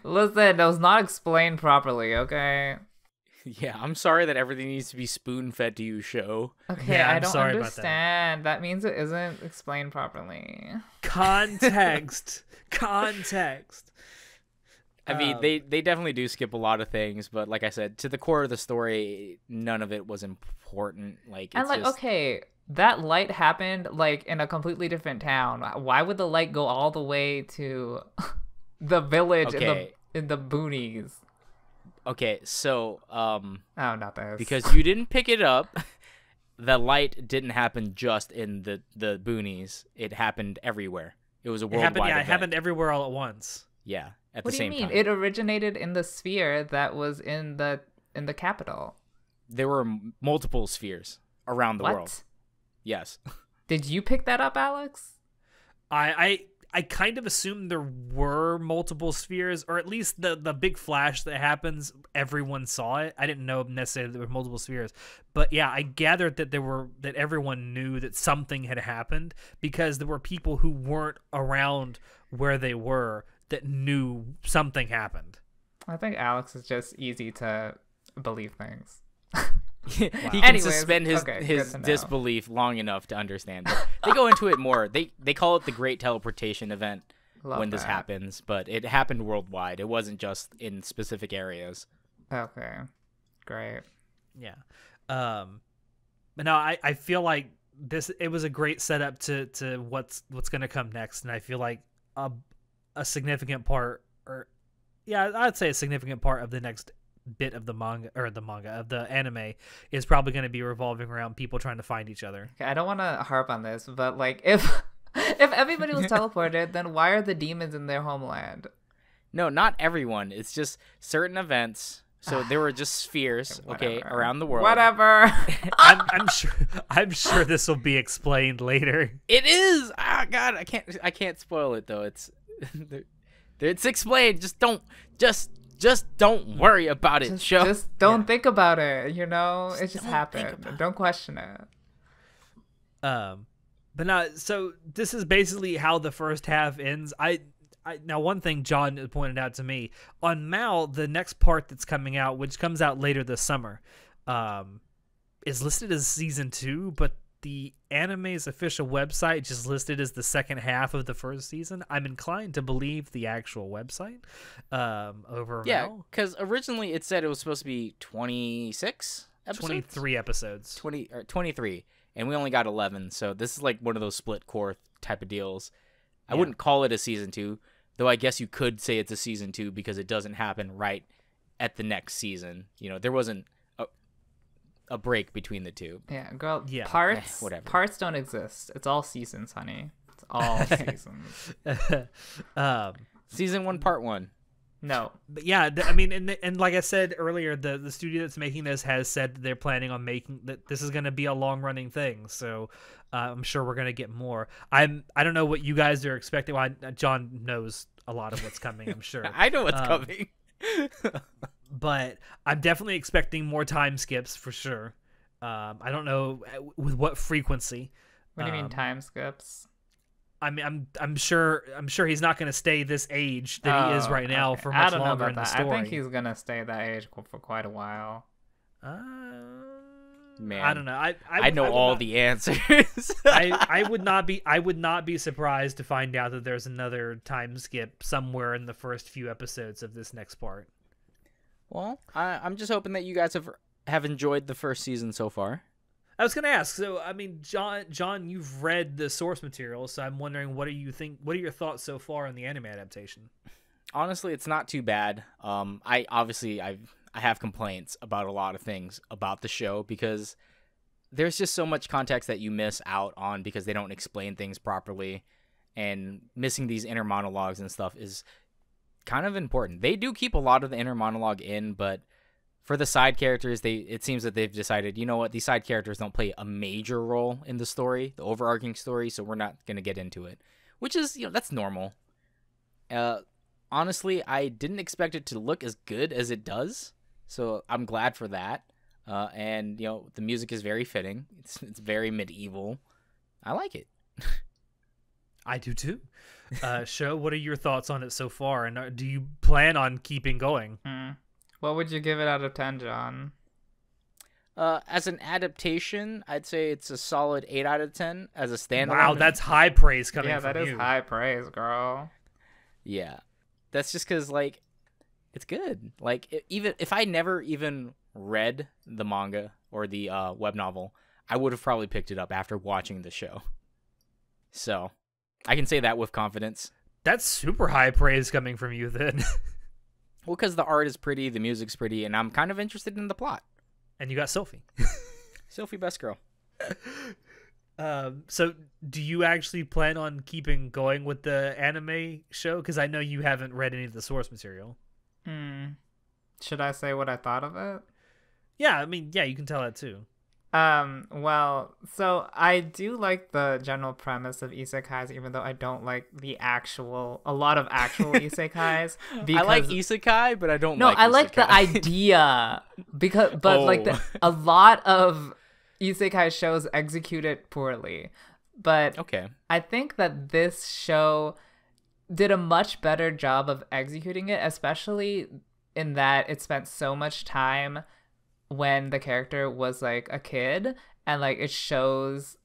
Listen, that was not explained properly, okay? Yeah, I'm sorry that everything needs to be spoon-fed to you, Sho. Okay, yeah, I don't understand. That means it isn't explained properly. Context. Context. I mean, they definitely do skip a lot of things, but like I said, to the core of the story, none of it was important. Like, it's okay, that light happened like in a completely different town. Why would the light go all the way to the village in the boonies? Okay, so oh, not those. Because you didn't pick it up, the light didn't happen just in the boonies. It happened everywhere. It was a worldwide event. Yeah, it happened everywhere all at once. Yeah, at the same time. What do you mean? It originated in the sphere that was in the capital. There were multiple spheres around the world. Yes. Did you pick that up, Alex? I kind of assumed there were multiple spheres, or at least the big flash that happens, everyone saw it. I didn't know necessarily there were multiple spheres. But yeah, I gathered that that everyone knew that something had happened, because there were people who weren't around where they were that knew something happened. I think Alex is just easy to believe things. Wow. He can suspend his disbelief long enough to understand it. They go into it more. They call it the Great Teleportation Event when this happens, but it happened worldwide. It wasn't just in specific areas. Okay, great. Yeah. But no, I feel like this, it was a great setup to what's going to come next. And I feel like a significant part, or yeah, I'd say a significant part of the next bit of the anime is probably going to be revolving around people trying to find each other. Okay, I don't want to harp on this, but like if everybody was teleported, then why are the demons in their homeland? No, not everyone. It's just certain events. So there were just spheres, okay, around the world. Whatever. I'm sure this will be explained later. It is. Ah, God, I can't spoil it though. It's explained. Just don't worry about it. Just don't think about it. You know, it just happened. Don't question it. But no. So this is basically how the first half ends. Now, one thing John pointed out to me, on Mal, the next part that's coming out, which comes out later this summer, is listed as Season 2, but the anime's official website just listed as the second half of the first season. I'm inclined to believe the actual website over Mal. Yeah, because originally it said it was supposed to be 26 episodes? 23 episodes. 23, and we only got 11, so this is like one of those split core type of deals. I wouldn't call it a Season 2. Though I guess you could say it's a Season 2 because it doesn't happen right at the next season. You know, there wasn't a break between the two. Yeah, girl, yeah. Parts, whatever. Parts don't exist. It's all seasons, honey. It's all seasons. Season 1, Part 1. No. But yeah, I mean, and like I said earlier, the studio that's making this has said they're planning on making that this is going to be a long-running thing. So I'm sure we're going to get more. I don't know what you guys are expecting. Well, John knows a lot of what's coming, I'm sure. I know what's coming. But I'm definitely expecting more time skips for sure. I don't know with what frequency. What do you mean time skips? I mean, I'm sure he's not going to stay this age that he is right now for much longer in the story. I think he's going to stay that age for quite a while. Man, I don't know. I know all the answers. I would not be surprised to find out that there's another time skip somewhere in the first few episodes of this next part. Well, I'm just hoping that you guys have enjoyed the first season so far. I was gonna ask. So, I mean, John, you've read the source material, so I'm wondering what are your thoughts so far on the anime adaptation? Honestly, it's not too bad. I have complaints about a lot of things about the show because there's just so much context that you miss out on because they don't explain things properly, and missing these inner monologues and stuff is kind of important. They do keep a lot of the inner monologue in, but for the side characters, it seems that they've decided, you know what, these side characters don't play a major role in the story, the overarching story, so we're not going to get into it. Which is, you know, that's normal. Honestly, I didn't expect it to look as good as it does, so I'm glad for that. And, you know, the music is very fitting. It's very medieval. I like it. I do too. Sho, what are your thoughts on it so far, and do you plan on keeping going? What would you give it out of 10, John? As an adaptation, I'd say it's a solid 8 out of 10. As a standalone. Wow, that's high praise coming from you. Yeah, that is high praise, girl. Yeah. That's just because, like, it's good. Like, even if I never even read the manga or the web novel, I would have probably picked it up after watching the show. So, I can say that with confidence. That's super high praise coming from you, then. Well, because the art is pretty, the music's pretty, and I'm kind of interested in the plot. And you got Sylphie. Sylphie, best girl. So do you actually plan on keeping going with the anime show? Because I know you haven't read any of the source material. Should I say what I thought of it? Yeah, I mean, yeah, you can tell that too. Well, so I do like the general premise of isekais, even though I don't like a lot of actual isekais. Because I like isekai, but I don't. No, like I like the idea but like a lot of isekai shows execute it poorly. But okay, I think that this show did a much better job of executing it, especially in that it spent so much time when the character was like a kid, and like it shows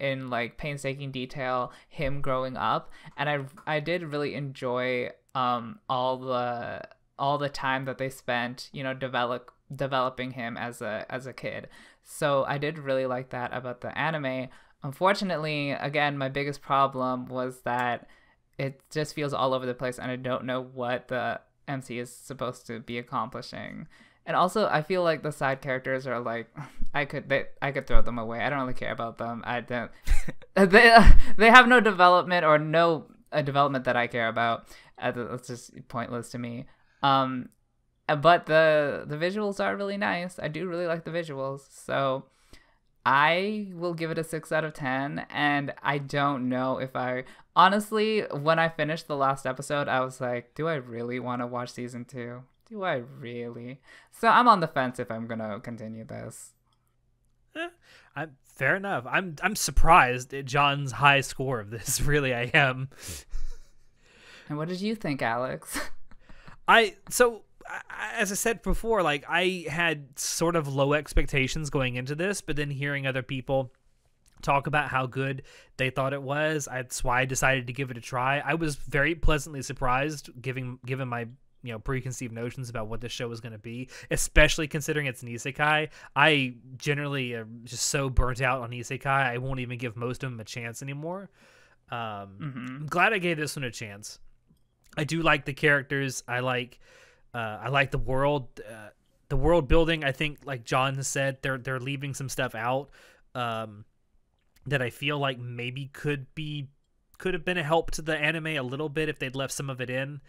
in like painstaking detail him growing up, and I did really enjoy all the time that they spent, you know, developing him as a kid. So I did really like that about the anime. Unfortunately, again, my biggest problem was that it just feels all over the place, and I don't know what the MC is supposed to be accomplishing. And also, I feel like the side characters are like, I could throw them away. I don't really care about them. I don't. They have no development, or no development that I care about. That's just pointless to me. But the visuals are really nice. I do really like the visuals, so I will give it a 6 out of 10. And I don't know if I honestly, when I finished the last episode, I was like, do I really want to watch season 2? Do I really? So I'm on the fence if I'm gonna continue this. Fair enough. I'm surprised at John's high score of this. Really, I am. And what did you think, Alex? As I said before, like, I had sort of low expectations going into this, but then hearing other people talk about how good they thought it was, that's why I decided to give it a try. I was very pleasantly surprised, given my, you know, preconceived notions about what this show was going to be, especially considering it's an isekai. I generally am just so burnt out on isekai, I won't even give most of them a chance anymore. I'm glad I gave this one a chance. I do like the characters. I like the world. The world building, I think, like John has said, they're leaving some stuff out that I feel like maybe could have been a help to the anime a little bit if they'd left some of it in.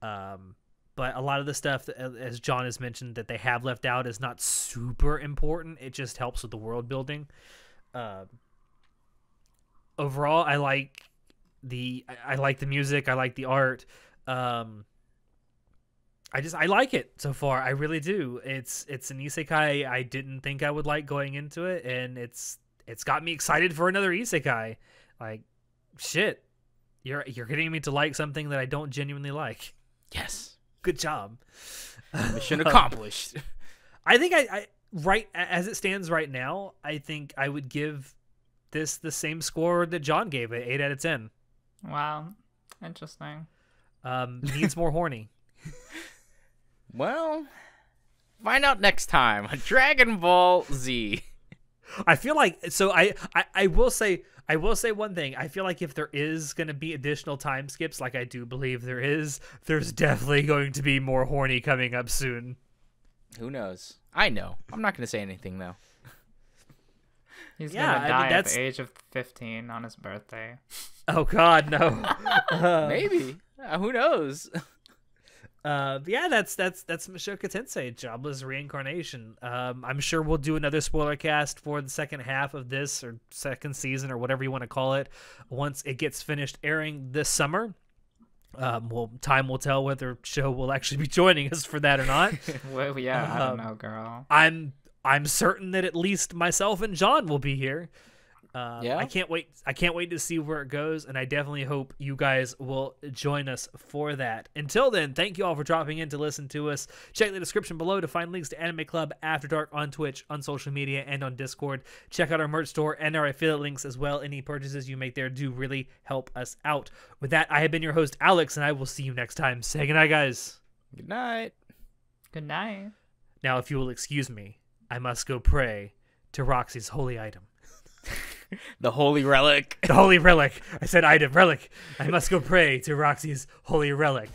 But a lot of the stuff, as John has mentioned, that they have left out is not super important. It just helps with the world building. Overall, I like the music. I like the art. I like it so far. I really do. It's an isekai I didn't think I would like going into it, and it's got me excited for another isekai. Like, shit, you're getting me to like something that I don't genuinely like. Yes. Good job. Mission accomplished. I think I right as it stands right now, I think I would give this the same score that John gave it, 8 out of 10. Wow, interesting. Needs more horny. Well, find out next time on Dragon Ball Z. I feel like so. I will say one thing. I feel like if there is going to be additional time skips, like I do believe there is, there's definitely going to be more horny coming up soon. Who knows? I know. I'm not going to say anything, though. He's going to die at the age of 15 on his birthday. Oh, God, no. Maybe. Who knows? Yeah, that's Mushoku Tensei, Jobless Reincarnation. I'm sure we'll do another spoiler cast for the second half of this, or second season, or whatever you want to call it, once it gets finished airing this summer. Time will tell whether show will actually be joining us for that or not. Well, yeah, I don't know, girl. I'm certain that at least myself and John will be here. Yeah. I can't wait to see where it goes, and I definitely hope you guys will join us for that. Until then, thank you all for dropping in to listen to us. Check the description below to find links to Anime Club After Dark on Twitch, on social media, and on Discord. Check out our merch store and our affiliate links as well. Any purchases you make there do really help us out. With that, I have been your host, Alex, and I will see you next time. Say goodnight, guys. Good night. Good night. Now, if you will excuse me, I must go pray to Roxy's holy item. The holy relic. The holy relic. I said item relic. I must go pray to Roxy's holy relic.